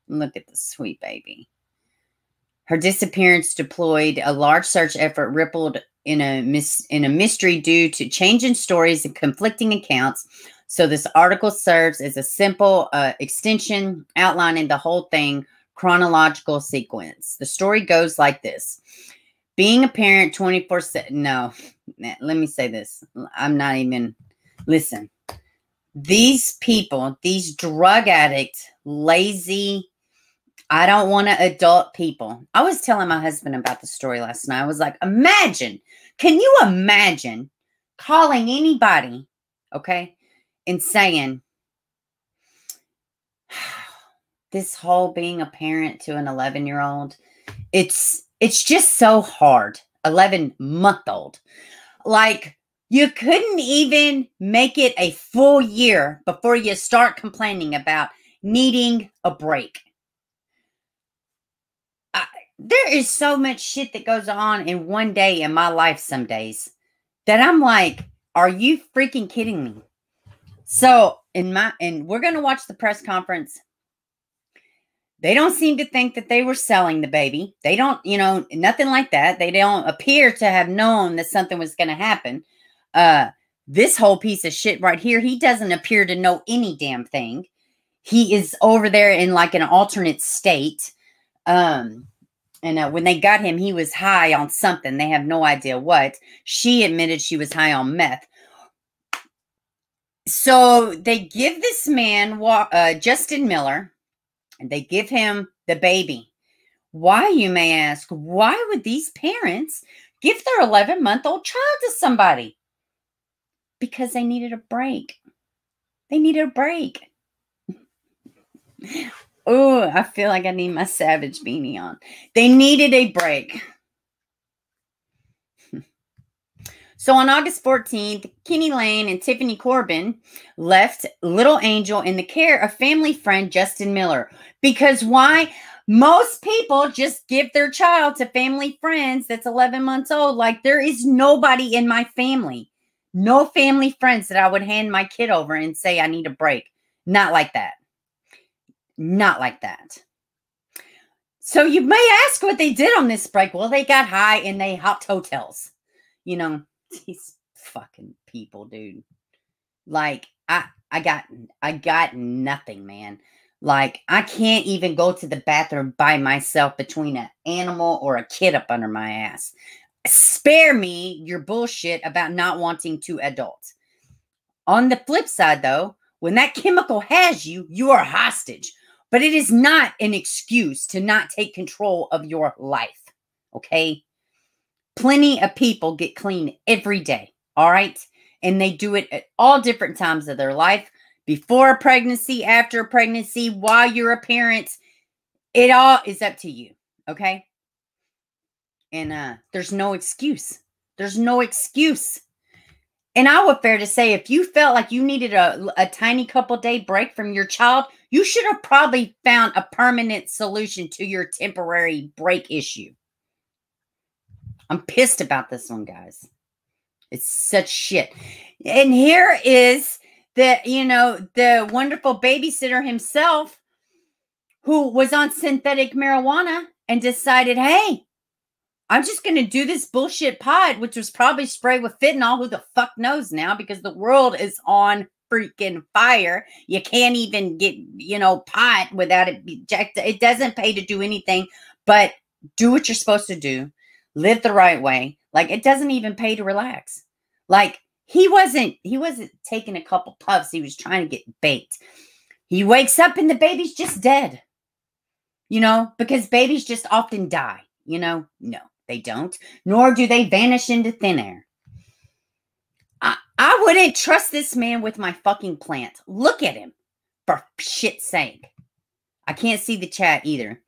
Look at this sweet baby. Her disappearance deployed a large search effort rippled in a mis in a mystery due to changing stories and conflicting accounts. So this article serves as a simple uh, extension outlining the whole thing, chronological sequence. The story goes like this. Being a parent twenty-four seven. No, let me say this. I'm not even, listen. These people, these drug addicts, lazy, I don't want to adult people. I was telling my husband about the story last night. I was like, imagine, can you imagine calling anybody, okay, and saying, this whole being a parent to an eleven-year-old, it's, it's just so hard, eleven-month-old. Like, you couldn't even make it a full year before you start complaining about needing a break. I, there is so much shit that goes on in one day in my life some days that I'm like, are you freaking kidding me? So in my, and we're going to watch the press conference. They don't seem to think that they were selling the baby. They don't, you know, nothing like that. They don't appear to have known that something was going to happen. Uh, this whole piece of shit right here, he doesn't appear to know any damn thing. He is over there in like an alternate state. Um, and uh, when they got him, he was high on something. They have no idea what. She admitted she was high on meth. So they give this man, uh, Justin Miller, and they give him the baby. Why, you may ask, why would these parents give their eleven-month-old child to somebody? Because they needed a break. They needed a break. Oh, I feel like I need my Savage beanie on. They needed a break. So on August fourteenth, Kenny Lane and Tiffany Corbin left Little Angel in the care of family friend Justin Miller. Because why? Most people just give their child to family friends that's eleven months old. Like, there is nobody in my family. No family friends that I would hand my kid over and say, I need a break. Not like that. Not like that. So you may ask what they did on this break. Well, they got high and they hopped hotels. You know, these fucking people, dude. Like, I, I got, I got nothing, man. Like, I can't even go to the bathroom by myself between an animal or a kid up under my ass. Spare me your bullshit about not wanting to adult. On the flip side, though, when that chemical has you, you are hostage. But it is not an excuse to not take control of your life, okay? Plenty of people get clean every day, all right? And they do it at all different times of their life, before a pregnancy, after a pregnancy, while you're a parent. It all is up to you, okay? And uh, there's no excuse. There's no excuse. And I would fair to say, if you felt like you needed a, a tiny couple day break from your child, you should have probably found a permanent solution to your temporary break issue. I'm pissed about this one, guys. It's such shit. And here is the, you know, the wonderful babysitter himself, who was on synthetic marijuana and decided, hey, I'm just going to do this bullshit pod, which was probably sprayed with fentanyl. Who the fuck knows now? Because the world is on freaking fire. You can't even get, you know, pot without it be jacked. It doesn't pay to do anything, but do what you're supposed to do. Live the right way. Like, it doesn't even pay to relax. Like, he wasn't, he wasn't taking a couple puffs. He was trying to get baked. He wakes up and the baby's just dead. You know, because babies just often die. You know, no, they don't. Nor do they vanish into thin air. I, I wouldn't trust this man with my fucking plant. Look at him, for shit's sake. I can't see the chat either.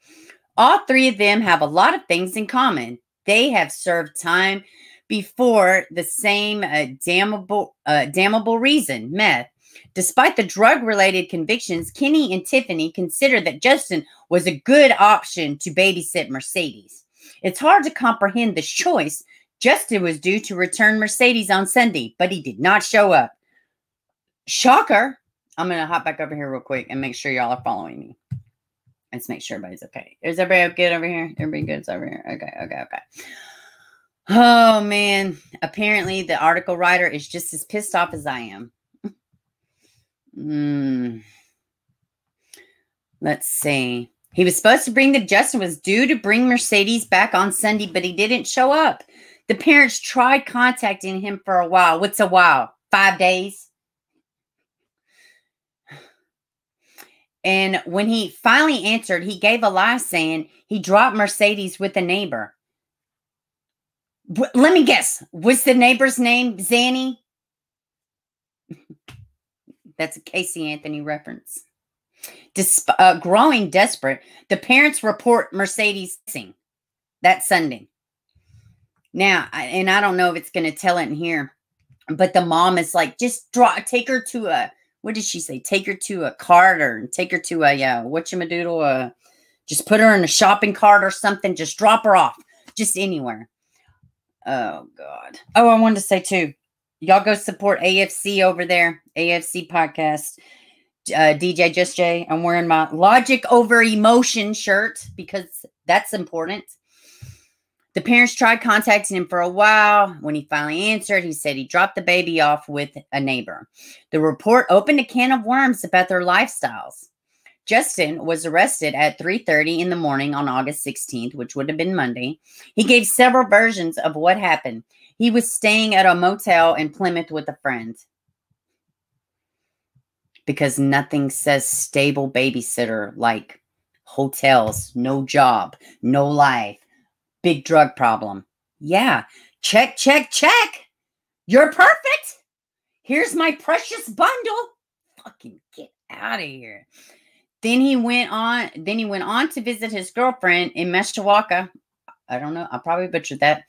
All three of them have a lot of things in common. They have served time before the same uh, damnable, uh, damnable reason, meth. Despite the drug-related convictions, Kenny and Tiffany considered that Justin was a good option to babysit Mercedes. It's hard to comprehend the choice. Justin was due to return Mercedes on Sunday, but he did not show up. Shocker. I'm going to hop back over here real quick and make sure y'all are following me. Let's make sure everybody's okay. Is everybody good over here? Everybody good's over here? Okay, okay, okay. Oh, man. Apparently, the article writer is just as pissed off as I am. Hmm. Let's see. He was supposed to bring the Justin was due to bring Mercedes back on Sunday, but he didn't show up. The parents tried contacting him for a while. What's a while? Five days. And when he finally answered, he gave a lie saying he dropped Mercedes with a neighbor. Let me guess. Was the neighbor's name Zanny? That's a Casey Anthony reference. Disp uh, growing desperate, the parents report Mercedes missing that Sunday. Now, I, and I don't know if it's going to tell it in here, but the mom is like, just draw, take her to a, what did she say? Take her to a cart or take her to a, uh, whatchamadoodle, uh, just put her in a shopping cart or something. Just drop her off. Just anywhere. Oh, God. Oh, I wanted to say too. Y'all go support A F C over there. A F C podcast. Uh, D J Just Jay. I'm wearing my Logic Over Emotion shirt because that's important. The parents tried contacting him for a while. When he finally answered, he said he dropped the baby off with a neighbor. The report opened a can of worms about their lifestyles. Justin was arrested at three thirty in the morning on August sixteenth, which would have been Monday. He gave several versions of what happened. He was staying at a motel in Plymouth with a friend. Because nothing says stable babysitter like hotels, no job, no life, big drug problem. Yeah, check, check, check. You're perfect. Here's my precious bundle. Fucking get out of here. Then he went on, then he went on to visit his girlfriend in Meshawaka. I don't know. I probably butchered that.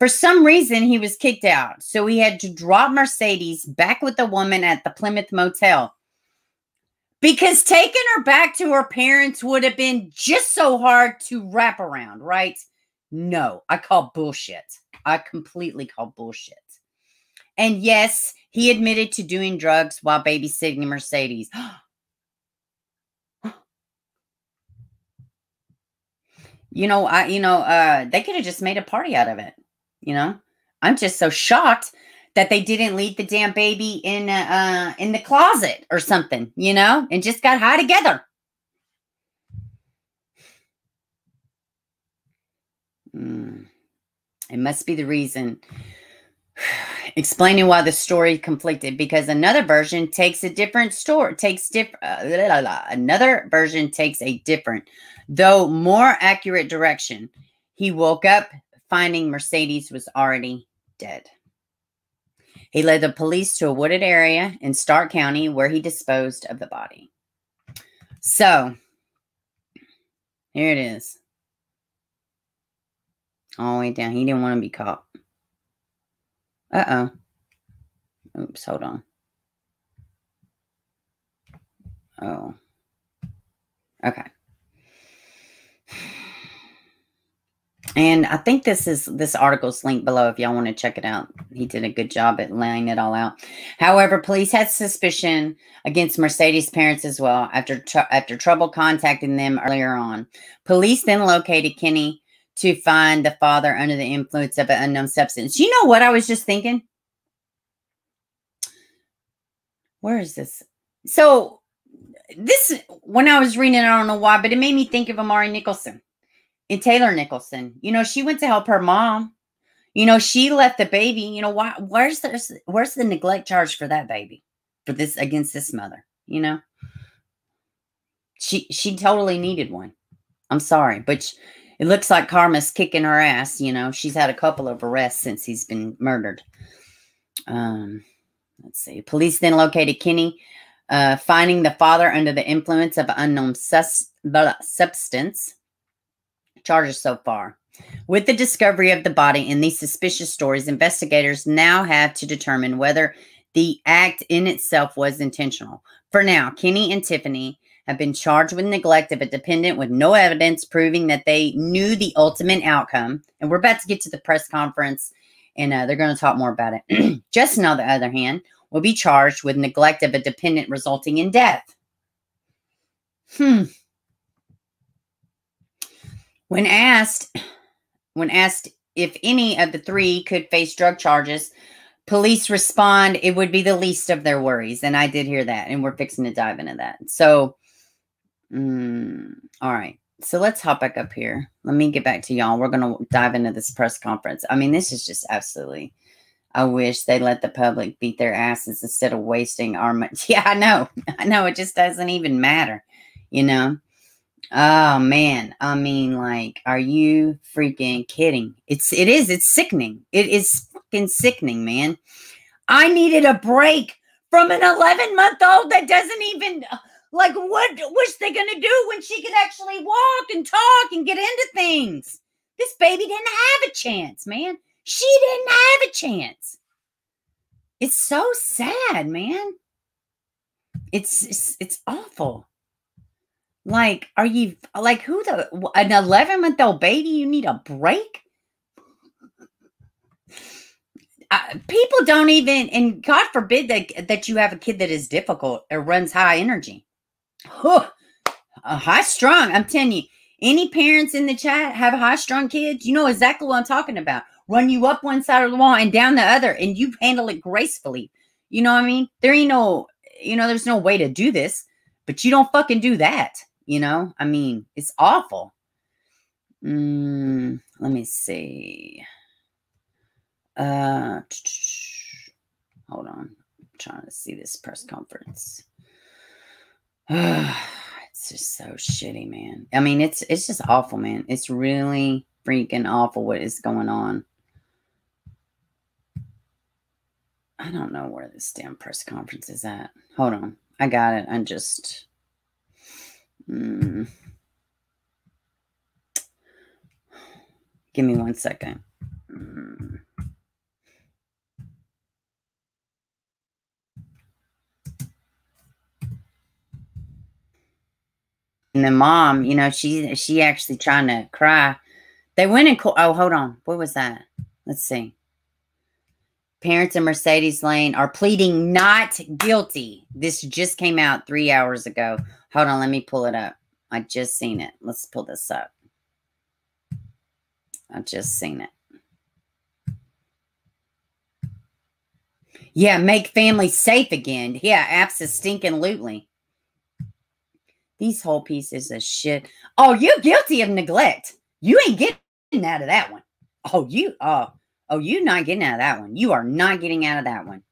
For some reason, he was kicked out. So he had to drop Mercedes back with the woman at the Plymouth Motel. Because taking her back to her parents would have been just so hard to wrap around, right? No, I call bullshit. I completely call bullshit. And yes, he admitted to doing drugs while babysitting Mercedes. You know, I, you know, uh, they could have just made a party out of it. You know, I'm just so shocked that they didn't leave the damn baby in uh, in the closet or something, you know, and just got high together. Mm. It must be the reason. Explaining why the story conflicted, because another version takes a different story. Takes diff uh, la, la, la. Another version takes a different, though more accurate direction. He woke up finding Mercedes was already dead. He led the police to a wooded area in Stark County where he disposed of the body. So, here it is. All the way down. He didn't want to be caught. Uh-oh. Oops, hold on. Oh. Okay. And I think this is this article's linked below if y'all want to check it out. He did a good job at laying it all out. However, police had suspicion against Mercedes' parents as well after tr after trouble contacting them earlier on. Police then located Kenny to find the father under the influence of an unknown substance. You know what I was just thinking? Where is this? So this, when I was reading it, I don't know why, but it made me think of Amari Nicholson. And Taylor Nicholson, you know, she went to help her mom. You know, she left the baby. You know, why? Where's the, where's the neglect charge for that baby? For this, against this mother, you know? She she totally needed one. I'm sorry, but she, it looks like karma's kicking her ass, you know? She's had a couple of arrests since he's been murdered. Um, let's see. Police then located Kenny, uh, finding the father under the influence of an unknown sus substance. Charges so far. With the discovery of the body and these suspicious stories, investigators now have to determine whether the act in itself was intentional. For now, Kenny and Tiffany have been charged with neglect of a dependent with no evidence proving that they knew the ultimate outcome. And we're about to get to the press conference, and uh, they're going to talk more about it. Justin, on the other hand, will be charged with neglect of a dependent resulting in death. Hmm. When asked, when asked if any of the three could face drug charges, police respond, it would be the least of their worries. And I did hear that, and we're fixing to dive into that. So, mm, all right. So let's hop back up here. Let me get back to y'all. We're going to dive into this press conference. I mean, this is just absolutely, I wish they let the public beat their asses instead of wasting our money. Yeah, I know. I know. It just doesn't even matter, you know. Oh man, I mean, like, are you freaking kidding? It's it is it's sickening. It is fucking sickening, man. I needed a break from an eleven month old that doesn't even, like, what was they gonna do when she could actually walk and talk and get into things? This baby didn't have a chance, man. She didn't have a chance. It's so sad, man. It's it's, it's awful. Like, are you, like, who the, an eleven month old baby, you need a break? Uh, people don't even, and God forbid that, that you have a kid that is difficult or runs high energy. Huh. Uh, high strung, I'm telling you. Any parents in the chat have high strung kids, you know exactly what I'm talking about. Run you up one side of the wall and down the other, and you handle it gracefully. You know what I mean? There ain't no, you know, there's no way to do this, but you don't fucking do that. You know, I mean, it's awful. Mm, let me see. Uh, hold on. I'm trying to see this press conference. It's just so shitty, man. I mean, it's it's just awful, man. It's really freaking awful what is going on. I don't know where this damn press conference is at. Hold on. I got it. I'm just... Mm. Give me one second. Mm. And the mom, you know, she she actually trying to cry. They went and oh, hold on. What was that? Let's see. Parents in Mercedes Lain are pleading not guilty. This just came out three hours ago. Hold on, let me pull it up. I just seen it. Let's pull this up. I just seen it. Yeah, make family safe again. Yeah, abso-stinking-lutely. These whole pieces of shit. Oh, you're guilty of neglect. You ain't getting out of that one. Oh, you, oh, oh, you're not getting out of that one. You are not getting out of that one.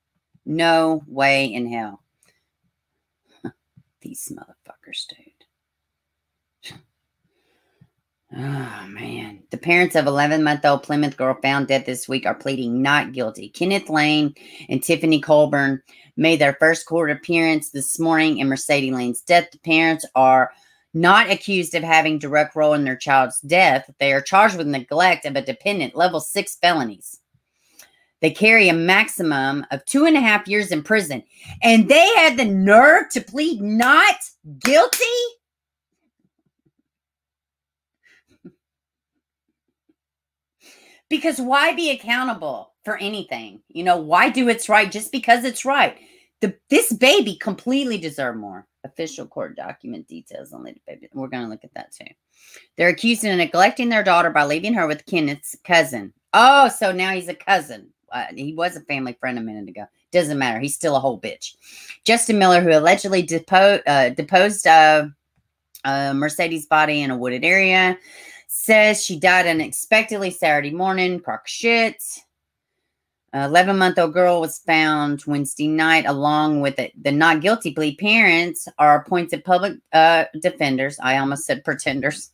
No way in hell. These motherfuckers, dude. Oh, man. The parents of eleven month old Plymouth girl found dead this week are pleading not guilty. Kenneth Lane and Tiffany Corbin made their first court appearance this morning in Mercedes Lane's death. The parents are not accused of having direct role in their child's death. They are charged with neglect of a dependent, level six felonies. They carry a maximum of two and a half years in prison. And they had the nerve to plead not guilty? Because why be accountable for anything? You know, why do it's right just because it's right? The, this baby completely deserved more. Official court document details on Lady Baby. We're going to look at that too. They're accused of neglecting their daughter by leaving her with Kenneth's cousin. Oh, so now he's a cousin. Uh, he was a family friend a minute ago. Doesn't matter. He's still a whole bitch. Justin Miller, who allegedly depo uh, deposed uh, uh, Mercedes' body in a wooded area, says she died unexpectedly Saturday morning. Crock shit. eleven-month-old girl was found Wednesday night along with the, the not guilty plea. Parents are appointed public uh, defenders. I almost said pretenders.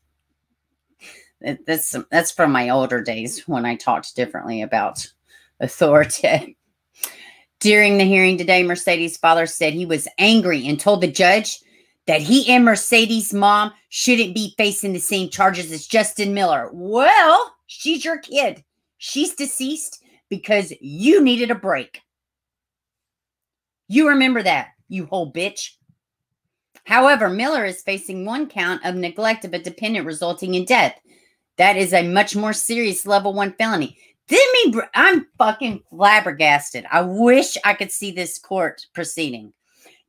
That's, that's from my older days when I talked differently about authority. During the hearing today, Mercedes' father said he was angry and told the judge that he and Mercedes' mom shouldn't be facing the same charges as Justin Miller. Well, she's your kid. She's deceased. Because you needed a break. You remember that, you whole bitch. However, Miller is facing one count of neglect of a dependent resulting in death. That is a much more serious level one felony. Didn't me, I'm fucking flabbergasted. I wish I could see this court proceeding.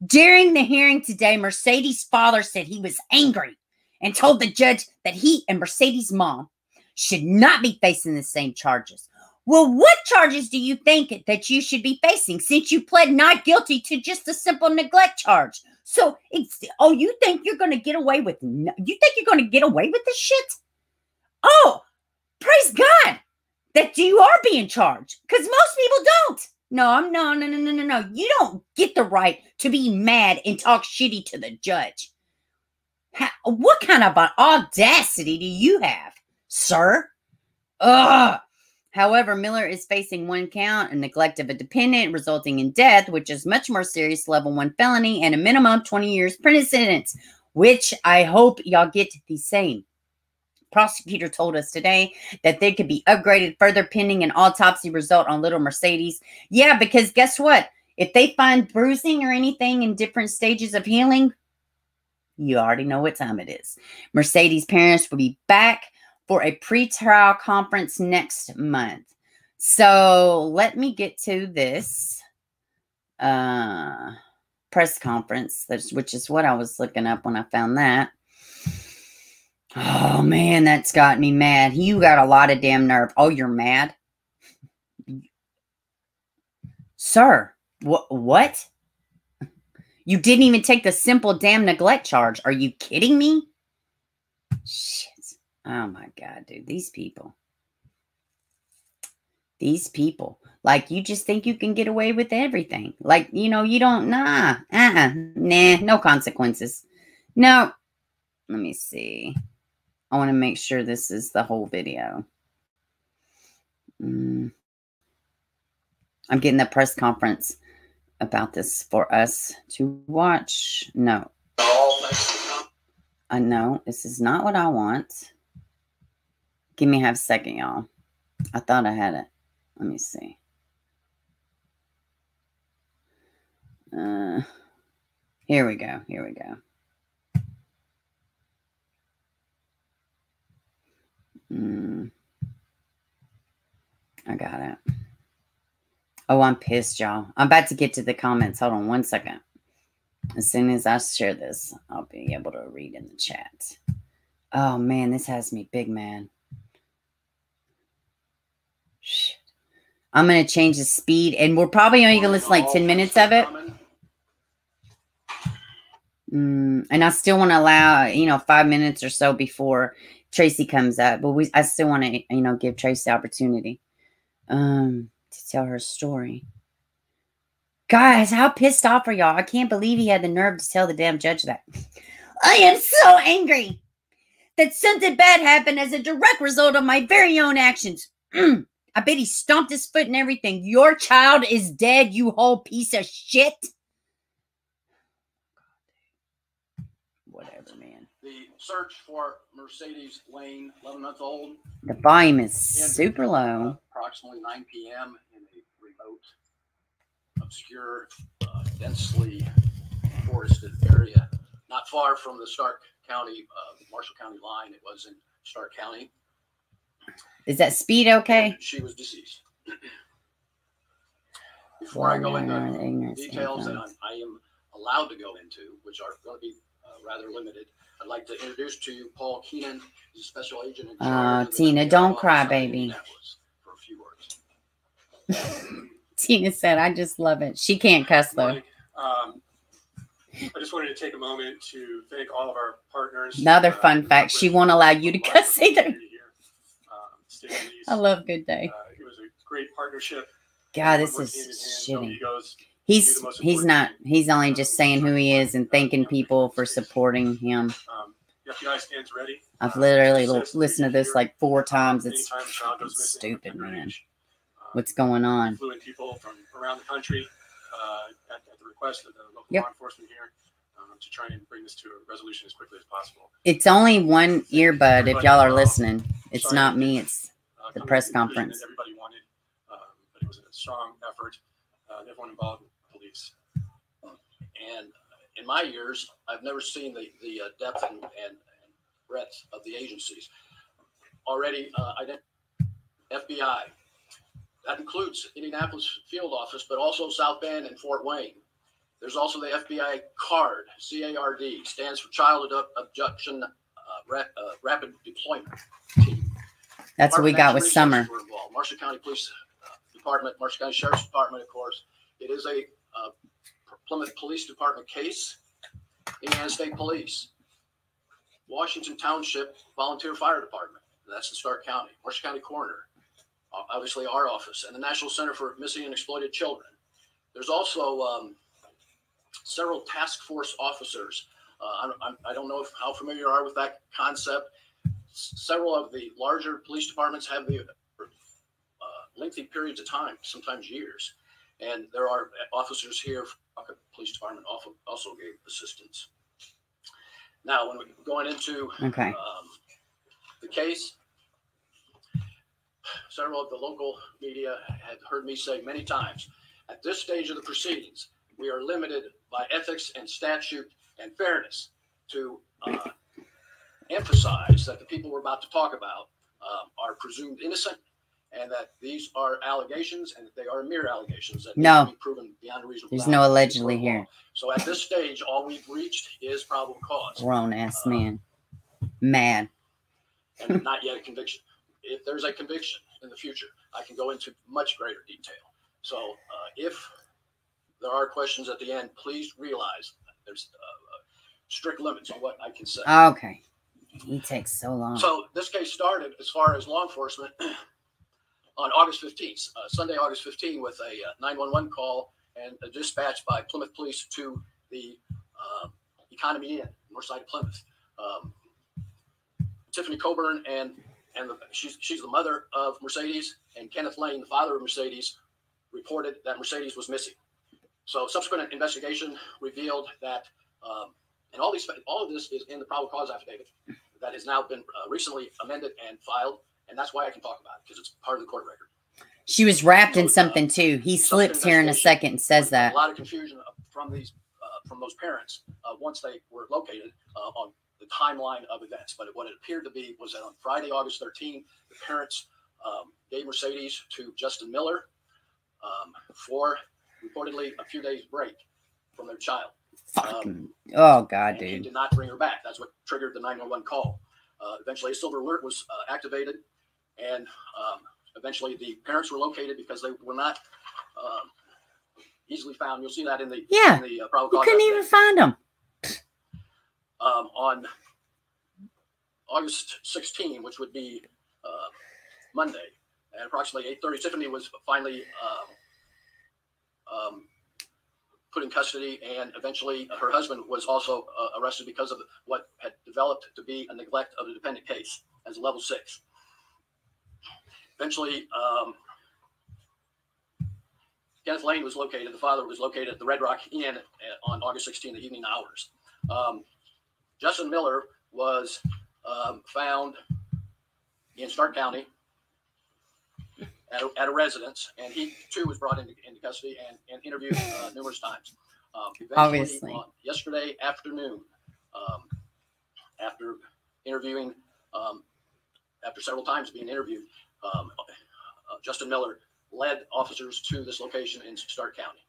During the hearing today, Mercedes' father said he was angry and told the judge that he and Mercedes' mom should not be facing the same charges. Well, what charges do you think that you should be facing since you pled not guilty to just a simple neglect charge? So, it's, oh, you think you're going to get away with, no, you think you're going to get away with this shit? Oh, praise God that you are being charged because most people don't. No, I'm no, no, no, no, no, no. You don't get the right to be mad and talk shitty to the judge. How, what kind of audacity do you have, sir? Ugh. However, Miller is facing one count of neglect of a dependent resulting in death, which is much more serious level one felony and a minimum of twenty years prison sentence, which I hope y'all get the same. Prosecutor told us today that they could be upgraded further pending an autopsy result on little Mercedes. Yeah, because guess what? If they find bruising or anything in different stages of healing, you already know what time it is. Mercedes' parents will be back for a pretrial conference next month. So let me get to this uh, press conference, which is what I was looking up when I found that. Oh, man, that's got me mad. You got a lot of damn nerve. Oh, you're mad? Sir, wh what? You didn't even take the simple damn neglect charge. Are you kidding me? Shit. Oh, my God, dude. These people. These people. Like, you just think you can get away with everything. Like, you know, you don't. Nah. Uh-uh. Nah. No consequences. No. Let me see. I want to make sure this is the whole video. Mm. I'm getting the press conference about this for us to watch. No. I know. This is not what I want. Give me half a second, y'all. I thought I had it. Let me see. Uh, here we go. Here we go. Mm, I got it. Oh, I'm pissed, y'all. I'm about to get to the comments. Hold on one second. As soon as I share this, I'll be able to read in the chat. Oh, man, this has me big, man. Shit. I'm going to change the speed, and we're probably only going to listen like ten minutes of it. Mm, and I still want to allow, you know, five minutes or so before Tracy comes up. But we, I still want to, you know, give Tracy the opportunity um, to tell her story. Guys, how pissed off are y'all? I can't believe he had the nerve to tell the damn judge that. I am so angry that something bad happened as a direct result of my very own actions. I bet he stomped his foot and everything. Your child is dead, you whole piece of shit. Whatever, man. The search for Mercedes Lain, eleven months old. The volume is super low. Approximately nine p m in a remote, obscure, uh, densely forested area, not far from the Stark County, uh, Marshall County line. It was in Stark County. Is that speed okay? And she was deceased. Before well, I go into details that I'm, I am allowed to go into, which are going to be uh, rather limited, I'd like to introduce to you Paul Keenan. He's a special agent in charge. Oh, Tina, don't cry, baby. For a few words. Tina said, I just love it. She can't cuss, though. Um, I just wanted to take a moment to thank all of our partners. Another uh, fun fact, she won't allow you to cuss either. Here, um, I love Good Day. Uh, it was a great partnership. God, this is shitty. He's he's not. He's only just saying who he is and thanking people for supporting him. I've literally listened to this like four times. It's stupid, man. What's going on? People from around the country at the request of the local law enforcement here to try and bring this to a resolution as quickly as possible. It's only one earbud. If y'all are listening, it's not me. It's the press conference. Everybody wanted. It was a strong effort. Uh, everyone involved with police. And in my years, I've never seen the, the uh, depth and, and, and breadth of the agencies. Already, uh, F B I. That includes Indianapolis Field Office, but also South Bend and Fort Wayne. There's also the F B I CARD, C A R D, stands for Child Abduction uh, rap, uh, Rapid Deployment Team. That's what we got with Summer. Marshall County Police Department, Marshall County Sheriff's Department, of course. It is a uh, Plymouth Police Department case, Indiana State Police, Washington Township Volunteer Fire Department. That's in Stark County. Marshall County Coroner, obviously our office, and the National Center for Missing and Exploited Children. There's also um, several task force officers. Uh, I, I don't know if, how familiar you are with that concept. S several of the larger police departments have the lengthy periods of time, sometimes years. And there are officers here from the police department also gave assistance. Now, when we're going into okay. um, the case, several of the local media have heard me say many times, at this stage of the proceedings, we are limited by ethics and statute and fairness to uh, emphasize that the people we're about to talk about um, are presumed innocent, and that these are allegations, and that they are mere allegations that no. can be proven beyond reasonable doubt. There's no allegedly here. So at this stage, all we've reached is probable cause. Grown ass uh, man, mad, and not yet a conviction. If there's a conviction in the future, I can go into much greater detail. So uh, if there are questions at the end, please realize there's uh, strict limits on what I can say. Okay, it takes so long. So this case started as far as law enforcement. On August fifteenth, uh, Sunday, August fifteenth, with a uh, nine one one call and a dispatch by Plymouth Police to the uh, Economy Inn, north side of Plymouth. Um, Tiffany Corbin and and the, she's she's the mother of Mercedes, and Kenneth Lane, the father of Mercedes, reported that Mercedes was missing. So subsequent investigation revealed that, um, and all these all of this is in the probable cause affidavit that has now been uh, recently amended and filed. And that's why I can talk about it, because it's part of the court record. She was wrapped so, in something, uh, too. He slips here in a second and says that. A lot of confusion from these, uh, from those parents uh, once they were located uh, on the timeline of events. But what it appeared to be was that on Friday, August thirteenth, the parents um, gave Mercedes to Justin Miller um, for reportedly a few days break from their child. Fuck. Um, oh, God, dude. He did not bring her back. That's what triggered the nine one one call. Uh, eventually, a silver alert was uh, activated. And um, eventually the parents were located because they were not um, easily found. You'll see that in the yeah. In the, uh, probable cause. You couldn't even find them. Um, on August sixteenth, which would be uh, Monday, at approximately eight thirty, Tiffany was finally um, um, put in custody, and eventually her husband was also uh, arrested because of what had developed to be a neglect of the dependent case as a level six. Eventually, um, Kenneth Lane was located. The father was located at the Red Rock Inn on August sixteenth, the evening hours. Um, Justin Miller was um, found in Stark County at a, at a residence, and he too was brought into, into custody and, and interviewed uh, numerous times. Um, Obviously, on yesterday afternoon, um, after interviewing, um, after several times being interviewed, um, uh, Justin Miller led officers to this location in Stark County.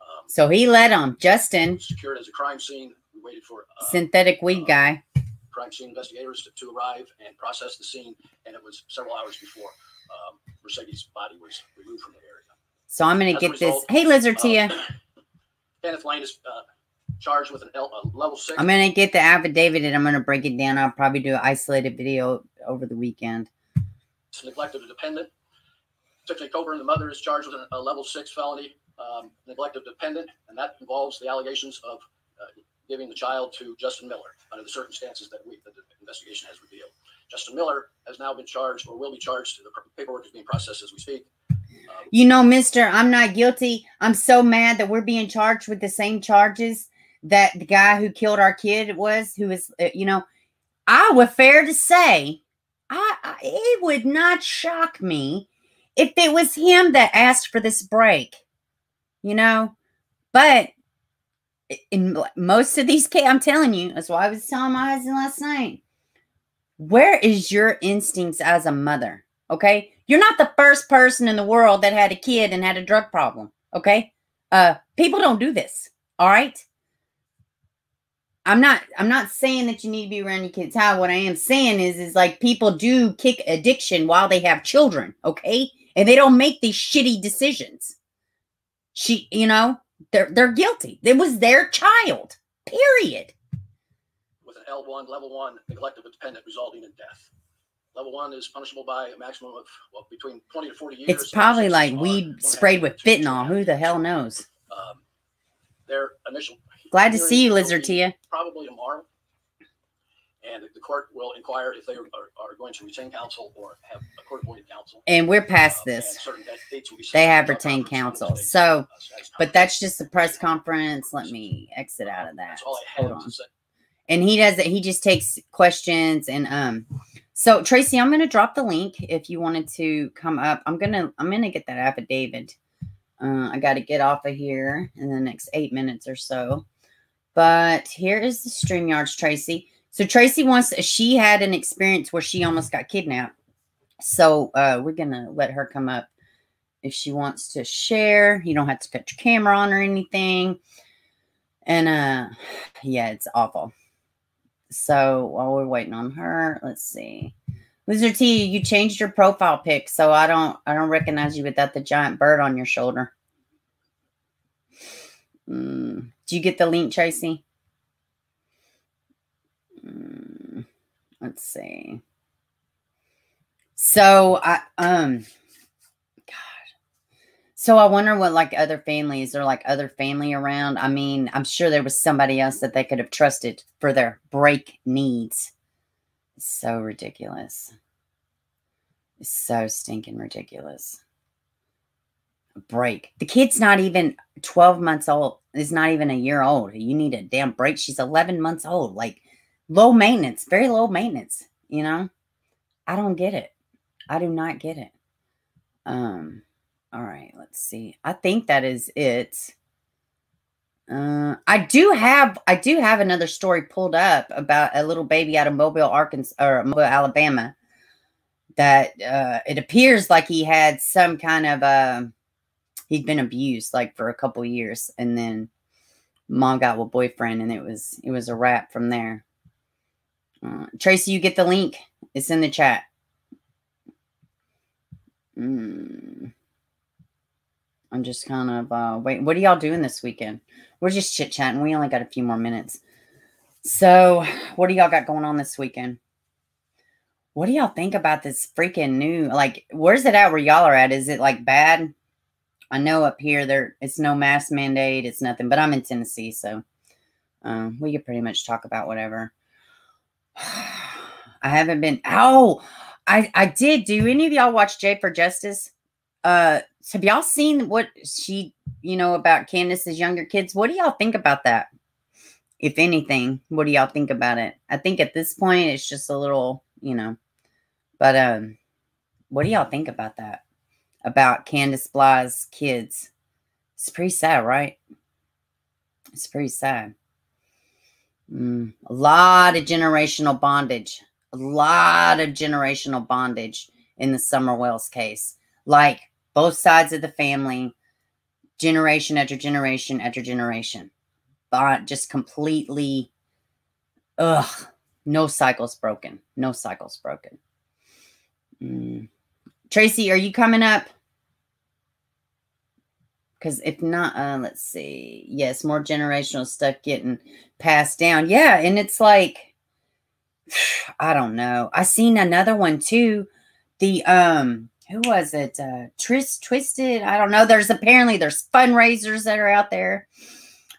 Um, so he led them. Justin secured as a crime scene. We waited for uh, synthetic weed uh, guy. Crime scene investigators to, to arrive and process the scene, and it was several hours before um, Mercedes' body was removed from the area. So I'm going to get result, this. Hey, Lizard Tia. Uh, Kenneth Lane is uh, charged with an L, a level six. I'm going to get the affidavit, and I'm going to break it down. I'll probably do an isolated video over the weekend. Neglect of a dependent. Tiffany Corbin, the mother, is charged with a level six felony, um, neglect of dependent, and that involves the allegations of uh, giving the child to Justin Miller under the circumstances that, we, that the investigation has revealed. Justin Miller has now been charged or will be charged. The paperwork is being processed as we speak. Um, you know, mister, I'm not guilty. I'm so mad that we're being charged with the same charges that the guy who killed our kid was, who is, uh, you know, I would fair to say, I, I it would not shock me if it was him that asked for this break, you know, but in most of these cases, I'm telling you, that's why I was telling my husband last night, where is your instincts as a mother? Okay. You're not the first person in the world that had a kid and had a drug problem. Okay. Uh, people don't do this. All right. I'm not, I'm not saying that you need to be around your kids. How, what I am saying is, is like people do kick addiction while they have children. Okay. And they don't make these shitty decisions. She, you know, They're, they're guilty. It was their child, period. With an L one, level one, neglect of a dependent resulting in death. Level one is punishable by a maximum of well, between twenty to forty years. It's probably like weed sprayed with fentanyl. Who the hell knows? Um, their initial. Glad to see you, Lizard Tia. Probably tomorrow. And the court will inquire if they are, are going to retain counsel or have a court-appointed counsel. And we're past uh, this. They have retained counsel. So, but that's just a press conference. Let me exit out of that. Hold on. And he does it. He just takes questions. And um, so Tracy, I'm going to drop the link if you wanted to come up. I'm gonna I'm gonna get that affidavit. Uh, I got to get off of here in the next eight minutes or so. But here is the StreamYards, Tracy. So Tracy wants, she had an experience where she almost got kidnapped. So uh, we're going to let her come up if she wants to share. You don't have to put your camera on or anything. And uh, yeah, it's awful. So while we're waiting on her, let's see. Lizard T, you changed your profile pic. So I don't, I don't recognize you without the giant bird on your shoulder. Mm. Do you get the link, Tracy? Let's see. So I um God. So I wonder what like other families or like other family around. I mean, I'm sure there was somebody else that they could have trusted for their break needs. So ridiculous. So stinking ridiculous. Break. The kid's not even twelve months old. It's not even a year old. You need a damn break. She's eleven months old. Like low maintenance, very low maintenance, you know? I don't get it. I do not get it. Um, all right, let's see. I think that is it. Uh, I do have, I do have another story pulled up about a little baby out of Mobile, Arkansas, or Mobile, Alabama, that uh, it appears like he had some kind of, uh, he'd been abused like for a couple years, and then mom got with boyfriend, and it was, it was a wrap from there. Uh, Tracy, you get the link. It's in the chat. Mm. I'm just kind of, uh, wait, what are y'all doing this weekend? We're just chit-chatting. We only got a few more minutes. So what do y'all got going on this weekend? What do y'all think about this freaking new, like, where's it at where y'all are at? Is it like bad? I know up here there, it's no mask mandate. It's nothing, but I'm in Tennessee. So, um, we could pretty much talk about whatever. I haven't been. Oh, I, I did. Do any of y'all watch J for Justice? Uh, have y'all seen what she, you know, about Candace's younger kids? What do y'all think about that? If anything, what do y'all think about it? I think at this point it's just a little, you know, but, um, what do y'all think about that? about Candace Bly's kids. It's pretty sad, right? It's pretty sad. Mm, a lot of generational bondage. A lot of generational bondage in the Summer Wells case. Like both sides of the family, generation after generation after generation. But just completely, ugh, no cycles broken. No cycles broken. Mm. Tracy, are you coming up? Because if not, uh, let's see. Yes, more generational stuff getting passed down. Yeah, and it's like, I don't know. I seen another one too. The, um, who was it? Uh, Tris Twisted? I don't know. There's apparently, there's fundraisers that are out there.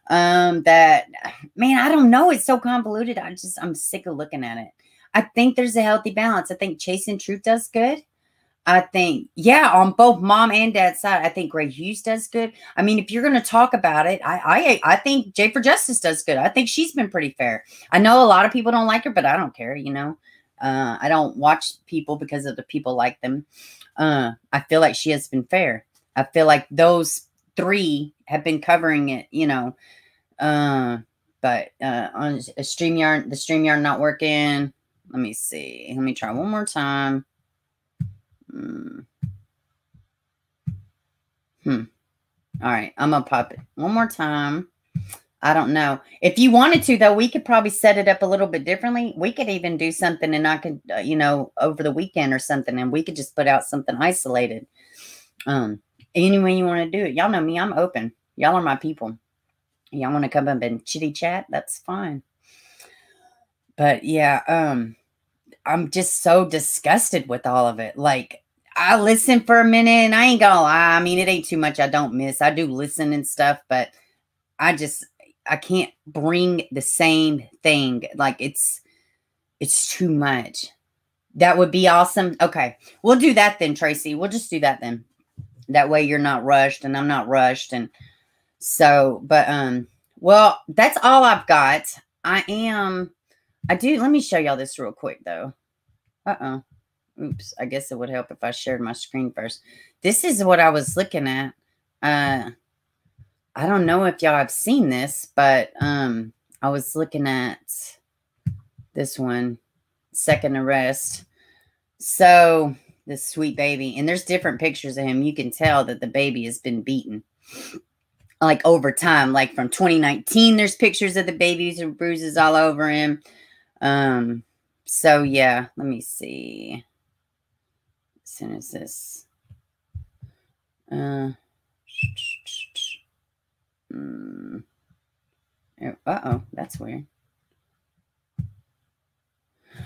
Um, that, man, I don't know. It's so convoluted. I just, I'm sick of looking at it. I think there's a healthy balance. I think Chasing Truth does good. I think, yeah, on both mom and dad's side, I think Gray Hughes does good. I mean, if you're going to talk about it, I, I I think J for Justice does good. I think she's been pretty fair. I know a lot of people don't like her, but I don't care, you know. Uh, I don't watch people because of the people like them. Uh, I feel like she has been fair. I feel like those three have been covering it, you know. Uh, but uh, on a StreamYard, the StreamYard not working. Let me see. Let me try one more time. Hmm. Hmm. All right. I'm going to pop it one more time. I don't know. If you wanted to, though, we could probably set it up a little bit differently. We could even do something and I could, uh, you know, over the weekend or something, and we could just put out something isolated. Um, any way you want to do it. Y'all know me. I'm open. Y'all are my people. Y'all want to come up and chitty chat? That's fine. But yeah, um, I'm just so disgusted with all of it. Like, I listen for a minute and I ain't gonna lie. I mean, it ain't too much I don't miss. I do listen and stuff, but I just, I can't bring the same thing. Like it's, it's too much. That would be awesome. Okay. We'll do that then, Tracy. We'll just do that then. That way you're not rushed and I'm not rushed. And so, but, um, well, that's all I've got. I am, I do. Let me show y'all this real quick though. Uh-oh. Oops. I guess it would help if I shared my screen first. This is what I was looking at. Uh, I don't know if y'all have seen this, but um, I was looking at this one, second arrest. So this sweet baby, and there's different pictures of him. You can tell that the baby has been beaten. Like over time, like from twenty nineteen, there's pictures of the babies and bruises all over him. Um, so yeah, let me see. As soon as this, uh, mm, uh-oh, that's weird.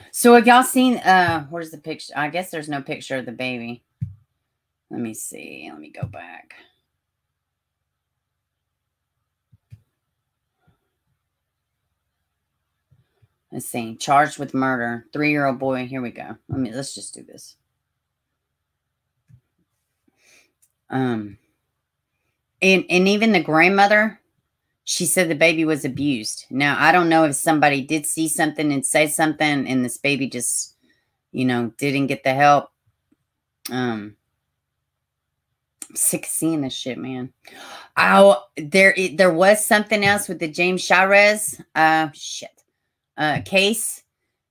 So have y'all seen, uh, where's the picture? I guess there's no picture of the baby. Let me see. Let me go back. Let's see. Charged with murder. Three-year-old boy. Here we go. Let me, let's just do this. Um, and, and even the grandmother, she said the baby was abused. Now, I don't know if somebody did see something and say something and this baby just, you know, didn't get the help. Um, I'm sick of seeing this shit, man. Oh, there, it, there was something else with the James Charez. Uh, shit. Uh, case.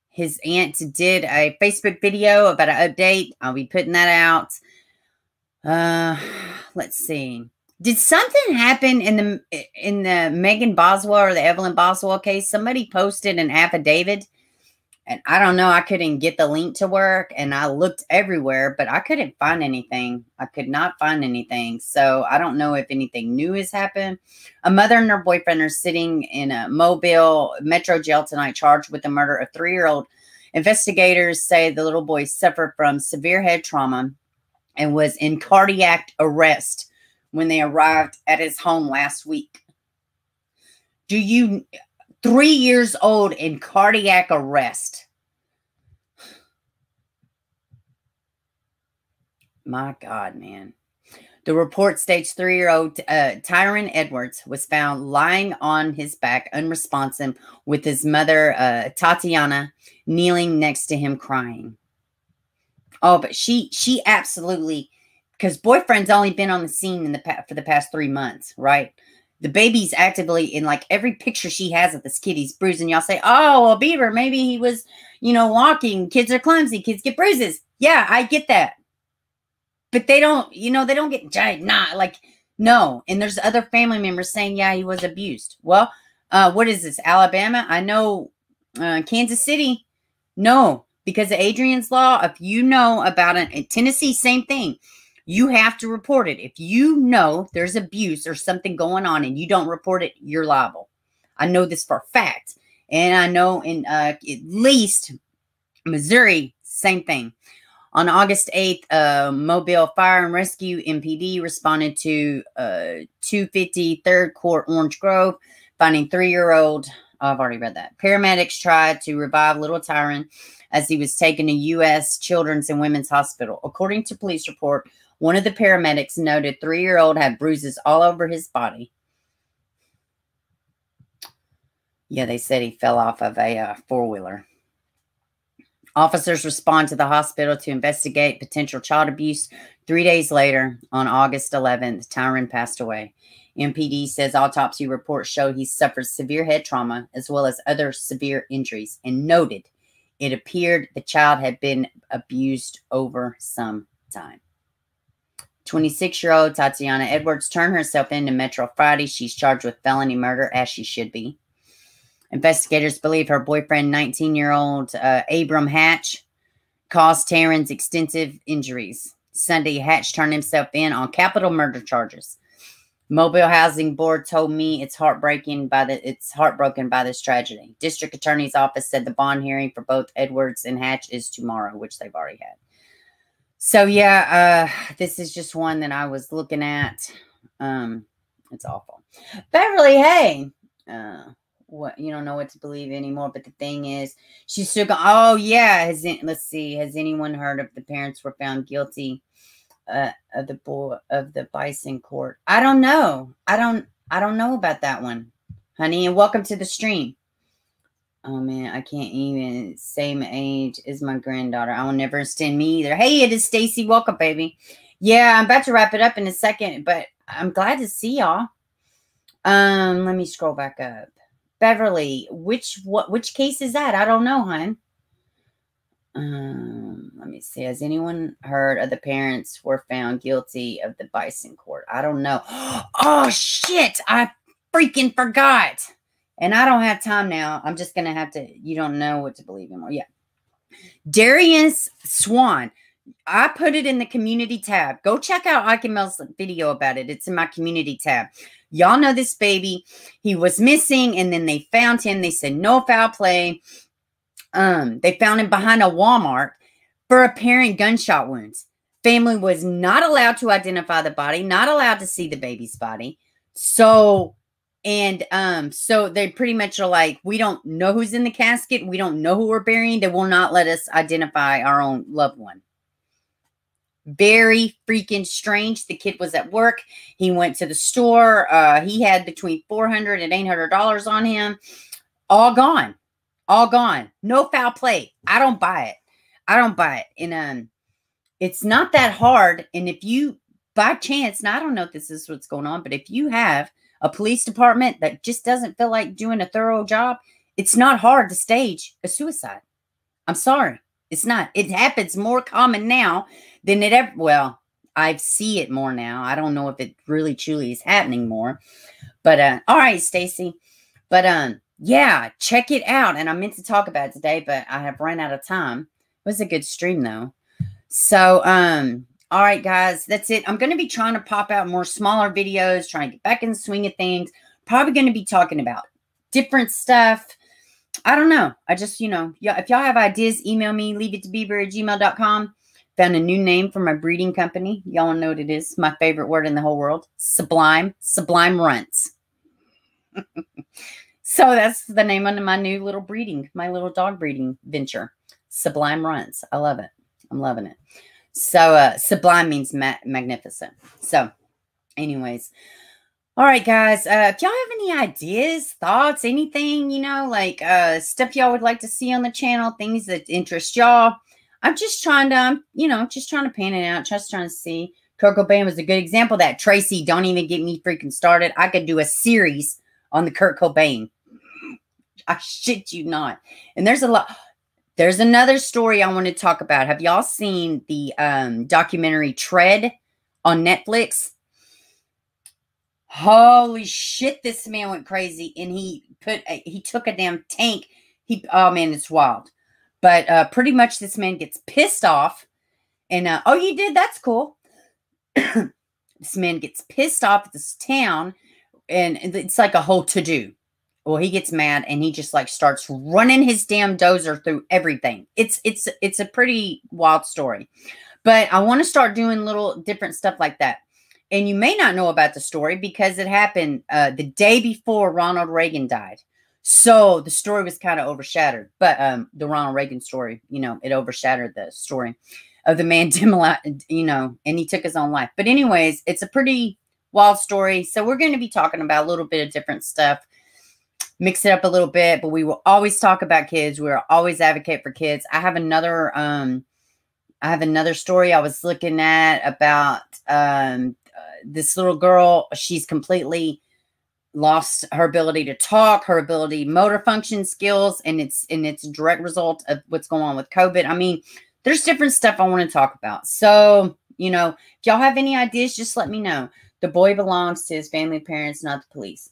His aunt did a Facebook video about an update. I'll be putting that out. Uh, let's see. Did something happen in the in the Megan Boswell or the Evelyn Boswell case? Somebody posted an affidavit, and I don't know. I couldn't get the link to work, and I looked everywhere, but I couldn't find anything. I could not find anything. So I don't know if anything new has happened. A mother and her boyfriend are sitting in a Mobile Metro jail tonight, charged with the murder of three-year-old. Investigators say the little boy suffered from severe head trauma and was in cardiac arrest when they arrived at his home last week. Do you, three years old in cardiac arrest. My God, man. The report states three-year-old uh, Tyron Edwards was found lying on his back, unresponsive, with his mother, uh, Tatiana, kneeling next to him crying. Oh, but she, she absolutely because boyfriend's only been on the scene in the pa for the past three months, right? The baby's actively in like every picture she has of this kid, he's bruised. Y'all say, oh, well, Beaver, maybe he was, you know, walking. Kids are clumsy. Kids get bruises. Yeah, I get that. But they don't, you know, they don't get giant. Nah, like, no. And there's other family members saying, yeah, he was abused. Well, uh, what is this? Alabama? I know uh, Kansas City. No, because of Adrian's law, if you know about it, in Tennessee, same thing. You have to report it. If you know there's abuse or something going on and you don't report it, you're liable. I know this for a fact. And I know in uh, at least Missouri, same thing. On August eighth, uh, Mobile Fire and Rescue M P D responded to uh, two fifty third Court Orange Grove, finding three-year-old. Oh, I've already read that. Paramedics tried to revive little Tyron as he was taken to U S Children's and Women's Hospital. According to police report, one of the paramedics noted three-year-old had bruises all over his body. Yeah, they said he fell off of a uh, four-wheeler. Officers respond to the hospital to investigate potential child abuse. Three days later, on August eleventh, Tyron passed away. M P D says autopsy reports show he suffered severe head trauma as well as other severe injuries, and noted it appeared the child had been abused over some time. twenty-six-year-old Tatiana Edwards turned herself in to Metro Friday. She's charged with felony murder, as she should be. Investigators believe her boyfriend, nineteen-year-old uh, Abram Hatch, caused Terrence extensive injuries. Sunday, Hatch turned himself in on capital murder charges. Mobile Housing Board told me it's heartbreaking by the it's heartbroken by this tragedy. District Attorney's Office said the bond hearing for both Edwards and Hatch is tomorrow, which they've already had. So, yeah, uh, this is just one that I was looking at. Um, it's awful. Beverly, hey, uh, what you don't know what to believe anymore. But the thing is, she's still going. Oh, yeah. Has it, let's see. Has anyone heard of the parents were found guilty uh, of the boy of the Bison court? I don't know. I don't. I don't know about that one, honey. And welcome to the stream. Oh, man, I can't even. Same age as my granddaughter. I will never stand me either. Hey, it is Stacy. Welcome, baby. Yeah, I'm about to wrap it up in a second, but I'm glad to see y'all. Um, let me scroll back up. Beverly, which what which case is that? I don't know, hon. Um, let me see. Has anyone heard of the parents were found guilty of the Bison court? I don't know. Oh, shit. I freaking forgot. And I don't have time now. I'm just going to have to, you don't know what to believe anymore. Yeah. Darius Swan. I put it in the community tab. Go check out Ike and Mel's video about it. It's in my community tab. Y'all know this baby. He was missing and then they found him. They said no foul play. Um, they found him behind a Walmart for apparent gunshot wounds. Family was not allowed to identify the body, not allowed to see the baby's body. So... And um, so they pretty much are like, we don't know who's in the casket. We don't know who we're burying. They will not let us identify our own loved one. Very freaking strange. The kid was at work. He went to the store. Uh, he had between four hundred dollars and eight hundred dollars on him. All gone. All gone. No foul play. I don't buy it. I don't buy it. And um, it's not that hard. And if you, by chance, now I don't know if this is what's going on, but if you have a police department that just doesn't feel like doing a thorough job, it's not hard to stage a suicide. I'm sorry. It's not. It happens more common now than it ever. Well, I see it more now. I don't know if it really truly is happening more. But, uh, all right, Stacy. But, um, yeah, check it out. And I meant to talk about it today, but I have run out of time. It was a good stream, though. So, um... all right, guys, that's it. I'm going to be trying to pop out more smaller videos, trying to get back in the swing of things. Probably going to be talking about different stuff. I don't know. I just, you know, if y'all have ideas, email me, leave it to beaver at gmail dot com. Found a new name for my breeding company. Y'all know what it is. My favorite word in the whole world. Sublime. Sublime Runts. So that's the name of my new little breeding, my little dog breeding venture. Sublime Runts. I love it. I'm loving it. So, uh, sublime means ma magnificent. So, anyways. All right, guys. Uh, if y'all have any ideas, thoughts, anything, you know, like uh, stuff y'all would like to see on the channel, things that interest y'all, I'm just trying to, um, you know, just trying to pan it out, just trying to see, Kurt Cobain was a good example of that. Tracy, don't even get me freaking started. I could do a series on the Kurt Cobain. I shit you not. And there's a lot. There's another story I want to talk about. Have y'all seen the um, documentary Tread on Netflix? Holy shit, this man went crazy. And he put, a, he took a damn tank. He, oh man, it's wild. But uh, pretty much this man gets pissed off. And, uh, oh, you did? That's cool. This man gets pissed off at this town. And it's like a whole to-do. Well, he gets mad and he just like starts running his damn dozer through everything. It's it's it's a pretty wild story. But I want to start doing little different stuff like that. And you may not know about the story because it happened uh, the day before Ronald Reagan died. So the story was kind of overshadowed. But um, the Ronald Reagan story, you know, it overshadowed the story of the man, you know, and he took his own life. But anyways, it's a pretty wild story. So we're going to be talking about a little bit of different stuff. Mix it up a little bit, but we will always talk about kids. We're always advocate for kids. I have another, um, I have another story I was looking at about, um, uh, this little girl. She's completely lost her ability to talk, her ability, motor function skills. And it's, and it's a direct result of what's going on with COVID. I mean, there's different stuff I want to talk about. So, you know, if y'all have any ideas, just let me know. The boy belongs to his family, parents, not the police.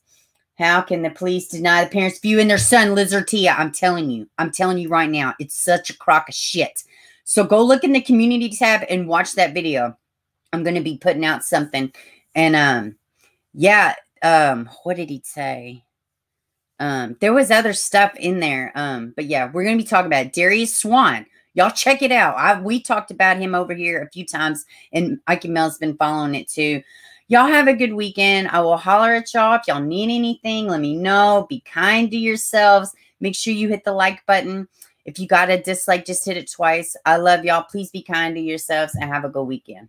How can the police deny the parents' view in their son, Liz Ortia? I'm telling you. I'm telling you right now. It's such a crock of shit. So go look in the community tab and watch that video. I'm going to be putting out something. And, um, yeah, um, what did he say? Um, there was other stuff in there. Um, but, yeah, we're going to be talking about Darius Swan. Y'all check it out. I, we talked about him over here a few times. And Ike Mel's been following it, too. Y'all have a good weekend. I will holler at y'all. If y'all need anything, let me know. Be kind to yourselves. Make sure you hit the like button. If you got a dislike, just hit it twice. I love y'all. Please be kind to yourselves and have a good weekend.